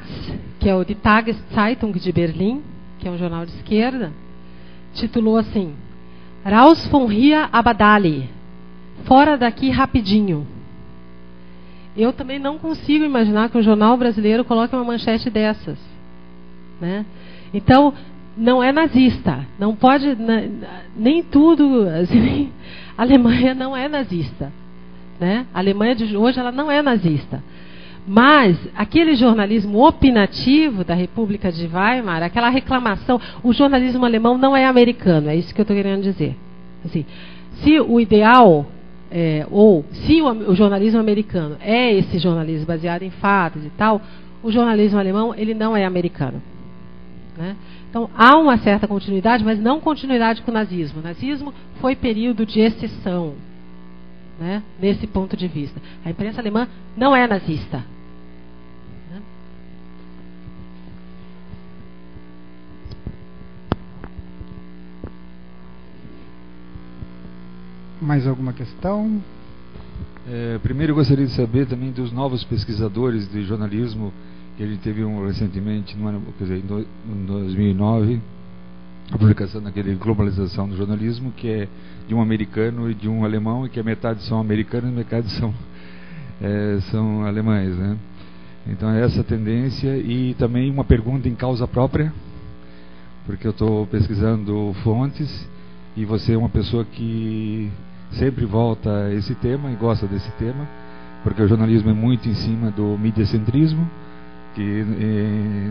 que é o Die Tageszeitung de Berlim, que é um jornal de esquerda, titulou assim, Raus von hier Abadali, fora daqui rapidinho. Eu também não consigo imaginar que um jornal brasileiro coloque uma manchete dessas, né? Então, não é nazista, não pode, nem tudo, assim, a Alemanha não é nazista, né? A Alemanha de hoje ela não é nazista, mas aquele jornalismo opinativo da República de Weimar, aquela reclamação, o jornalismo alemão não é americano, é isso que eu estou querendo dizer. Assim, se o ideal, ou se o jornalismo americano é esse jornalismo baseado em fatos e tal, o jornalismo alemão ele não é americano, né? Então, há uma certa continuidade, mas não continuidade com o nazismo. O nazismo foi período de exceção, né, nesse ponto de vista. A imprensa alemã não é nazista. Mais alguma questão? Primeiro, eu gostaria de saber também dos novos pesquisadores de jornalismo. Ele teve recentemente, quer dizer, em 2009, a publicação daquele Globalização do Jornalismo, que é de um americano e de um alemão, e que a metade são americanos e metade são alemães, né? Então é essa tendência. E também uma pergunta em causa própria, porque eu estou pesquisando fontes, e você é uma pessoa que sempre volta a esse tema e gosta desse tema, porque o jornalismo é muito em cima do mediacentrismo, que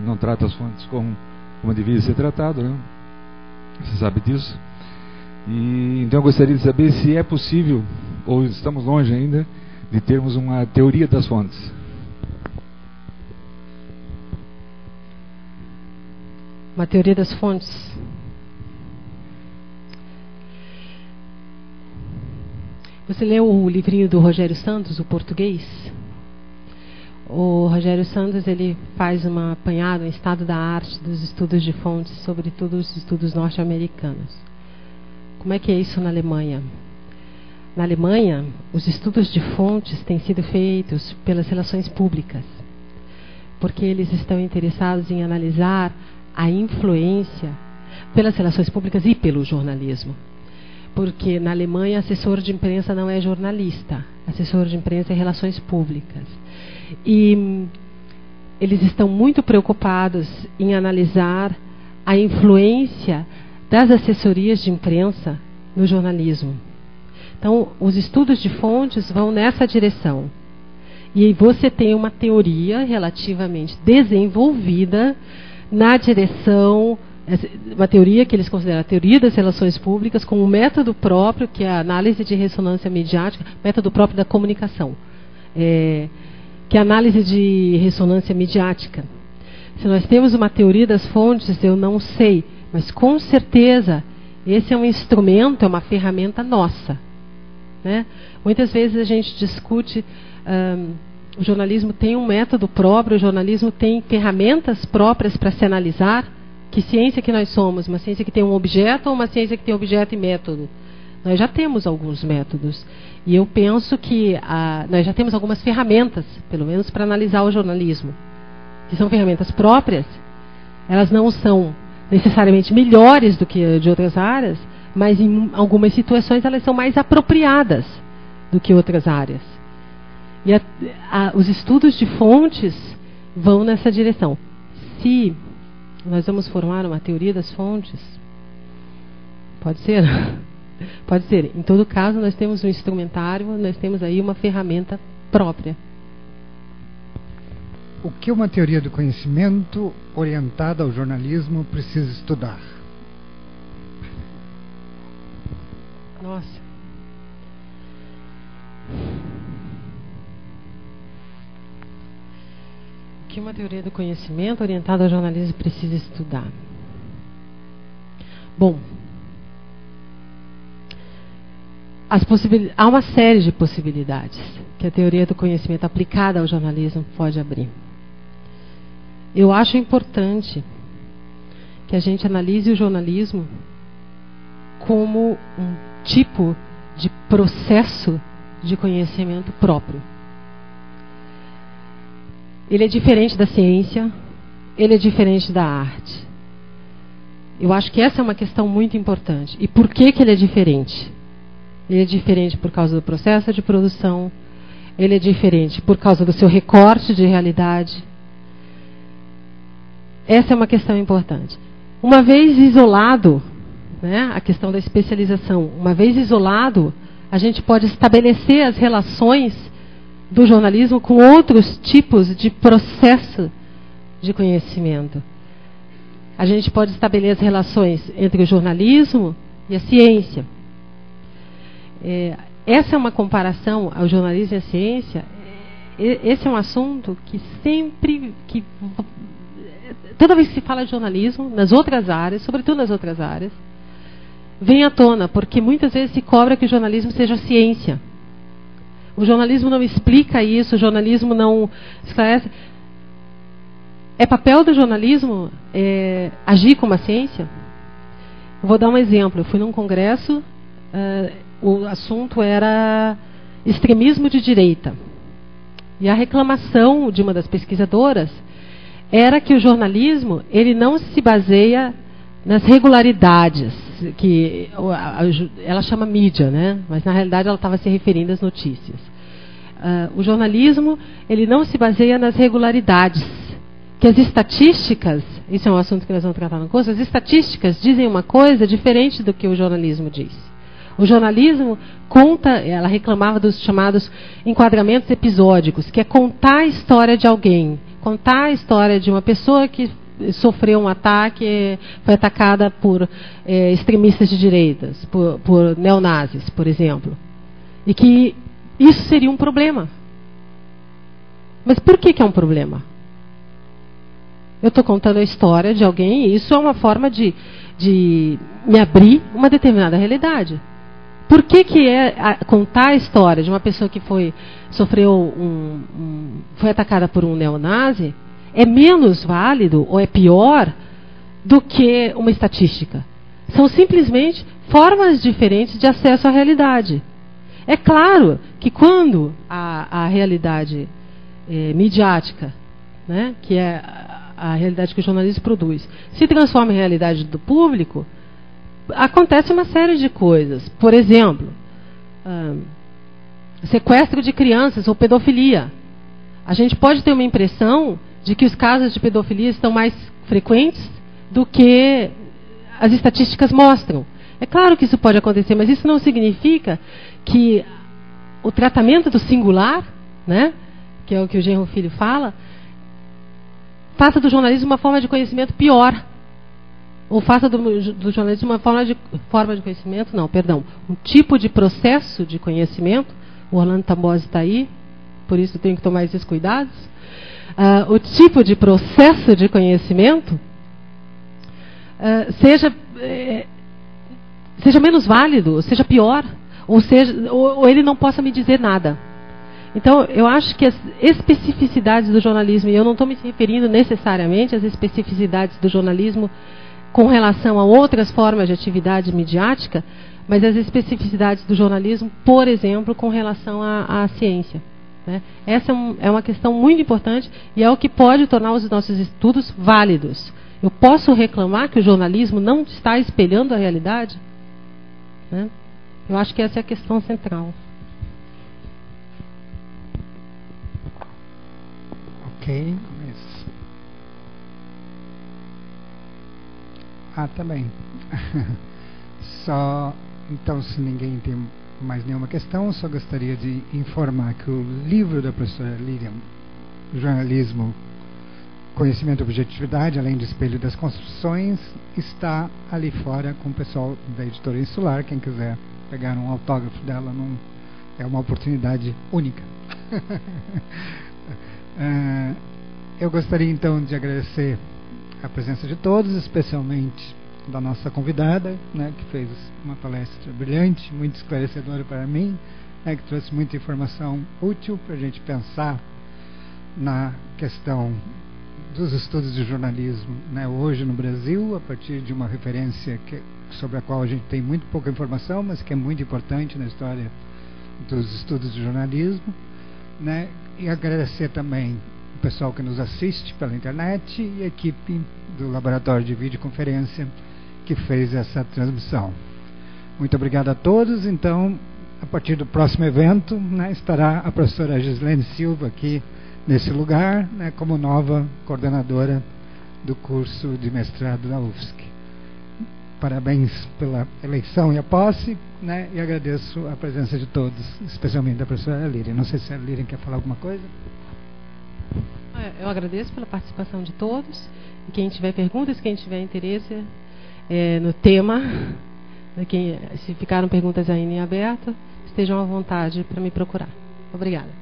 não trata as fontes como devia ser tratado, né? Você sabe disso. E então eu gostaria de saber se é possível, ou estamos longe ainda, de termos uma teoria das fontes. Uma teoria das fontes. Você leu o livrinho do Rogério Santos, O Português? O Rogério Santos, ele faz uma apanhada, um estado da arte dos estudos de fontes, sobretudo os estudos norte-americanos. Como é que é isso na Alemanha? Na Alemanha, os estudos de fontes têm sido feitos pelas relações públicas, porque eles estão interessados em analisar a influência pelas relações públicas e pelo jornalismo. Porque na Alemanha, assessor de imprensa não é jornalista, assessor de imprensa é relações públicas. E eles estão muito preocupados em analisar a influência das assessorias de imprensa no jornalismo. Então, os estudos de fontes vão nessa direção. E aí você tem uma teoria relativamente desenvolvida na direção, uma teoria que eles consideram a teoria das relações públicas, com um método próprio, que é a análise de ressonância midiática, método próprio da comunicação, que é a análise de ressonância midiática. Se nós temos uma teoria das fontes, eu não sei, mas com certeza esse é um instrumento, é uma ferramenta nossa. Né? Muitas vezes a gente discute, o jornalismo tem um método próprio, o jornalismo tem ferramentas próprias para se analisar. Que ciência que nós somos? Uma ciência que tem um objeto ou uma ciência que tem objeto e método? Nós já temos alguns métodos. E eu penso que nós já temos algumas ferramentas, pelo menos para analisar o jornalismo, que são ferramentas próprias. Elas não são necessariamente melhores do que de outras áreas, mas em algumas situações elas são mais apropriadas do que outras áreas. E os estudos de fontes vão nessa direção. Se nós vamos formar uma teoria das fontes, pode ser? Pode ser. Em todo caso, nós temos um instrumentário, nós temos aí uma ferramenta própria. O que uma teoria do conhecimento orientada ao jornalismo precisa estudar? Nossa. O que uma teoria do conhecimento orientada ao jornalismo precisa estudar? Bom, há uma série de possibilidades que a teoria do conhecimento aplicada ao jornalismo pode abrir. Eu acho importante que a gente analise o jornalismo como um tipo de processo de conhecimento próprio. Ele é diferente da ciência, ele é diferente da arte. Eu acho que essa é uma questão muito importante. E por que que ele é diferente? Ele é diferente por causa do processo de produção, ele é diferente por causa do seu recorte de realidade. Essa é uma questão importante. Uma vez isolado, né, a questão da especialização, uma vez isolado, a gente pode estabelecer as relações do jornalismo com outros tipos de processo de conhecimento. A gente pode estabelecer as relações entre o jornalismo e a ciência. Essa é uma comparação ao jornalismo e à ciência. Esse é um assunto que sempre... toda vez que se fala de jornalismo, nas outras áreas, sobretudo nas outras áreas, vem à tona, porque muitas vezes se cobra que o jornalismo seja ciência. O jornalismo não explica isso, o jornalismo não esclarece. É papel do jornalismo agir como a ciência? Eu vou dar um exemplo. Eu fui num congresso, o assunto era extremismo de direita. E a reclamação de uma das pesquisadoras era que o jornalismo, ele não se baseia nas regularidades, que ela chama mídia, né? Mas na realidade ela estava se referindo às notícias. O jornalismo, ele não se baseia nas regularidades, que as estatísticas, isso é um assunto que nós vamos tratar no curso, as estatísticas dizem uma coisa diferente do que o jornalismo diz. O jornalismo conta, ela reclamava dos chamados enquadramentos episódicos, que é contar a história de alguém, contar a história de uma pessoa que sofreu um ataque, foi atacada por extremistas de direitas, por neonazis, por exemplo. E que isso seria um problema. Mas por que que é um problema? Eu estou contando a história de alguém e isso é uma forma de me abrir uma determinada realidade. Por que que contar a história de uma pessoa que foi atacada por um neonazi é menos válido ou é pior do que uma estatística? São simplesmente formas diferentes de acesso à realidade. É claro que quando a realidade midiática, né, que é a realidade que o jornalismo produz, se transforma em realidade do público, acontece uma série de coisas. Por exemplo, sequestro de crianças ou pedofilia. A gente pode ter uma impressão de que os casos de pedofilia estão mais frequentes do que as estatísticas mostram. É claro que isso pode acontecer, mas isso não significa que o tratamento do singular, né, que é o que o Genro Filho fala, faça do jornalismo uma forma de conhecimento pior. Ou faça do jornalismo uma forma de conhecimento, não, perdão, um tipo de processo de conhecimento. O Orlando Tambosi está aí, por isso tenho que tomar esses cuidados. O tipo de processo de conhecimento seja menos válido, seja pior, ou ele não possa me dizer nada. Então, eu acho que as especificidades do jornalismo, e eu não estou me referindo necessariamente às especificidades do jornalismo com relação a outras formas de atividade midiática, mas às especificidades do jornalismo, por exemplo, com relação à ciência. Né? Essa é uma questão muito importante e é o que pode tornar os nossos estudos válidos. Eu posso reclamar que o jornalismo não está espelhando a realidade? Né? Eu acho que essa é a questão central. Ok. Ah, tá bem. Só, então, se ninguém tem mais nenhuma questão, só gostaria de informar que o livro da professora Liriam, Jornalismo, Conhecimento e Objetividade, além do Espelho das Construções, está ali fora com o pessoal da editora Insular. Quem quiser pegar um autógrafo dela, não, é uma oportunidade única. Eu gostaria então de agradecer a presença de todos, especialmente da nossa convidada, né, que fez uma palestra brilhante, muito esclarecedora para mim, né, que trouxe muita informação útil para a gente pensar na questão dos estudos de jornalismo, né, hoje no Brasil, a partir de uma referência sobre a qual a gente tem muito pouca informação, mas que é muito importante na história dos estudos de jornalismo, né. E agradecer também o pessoal que nos assiste pela internet e a equipe do Laboratório de Videoconferência que fez essa transmissão. Muito obrigado a todos. Então, a partir do próximo evento, né, estará a professora Gislene Silva aqui nesse lugar, né, como nova coordenadora do curso de mestrado da UFSC. Parabéns pela eleição e a posse, né, e agradeço a presença de todos, especialmente da professora Liriam. Não sei se a Liriam quer falar alguma coisa. Eu agradeço pela participação de todos. Quem tiver perguntas, quem tiver interesse no tema, se ficaram perguntas ainda em aberto, estejam à vontade para me procurar. Obrigada.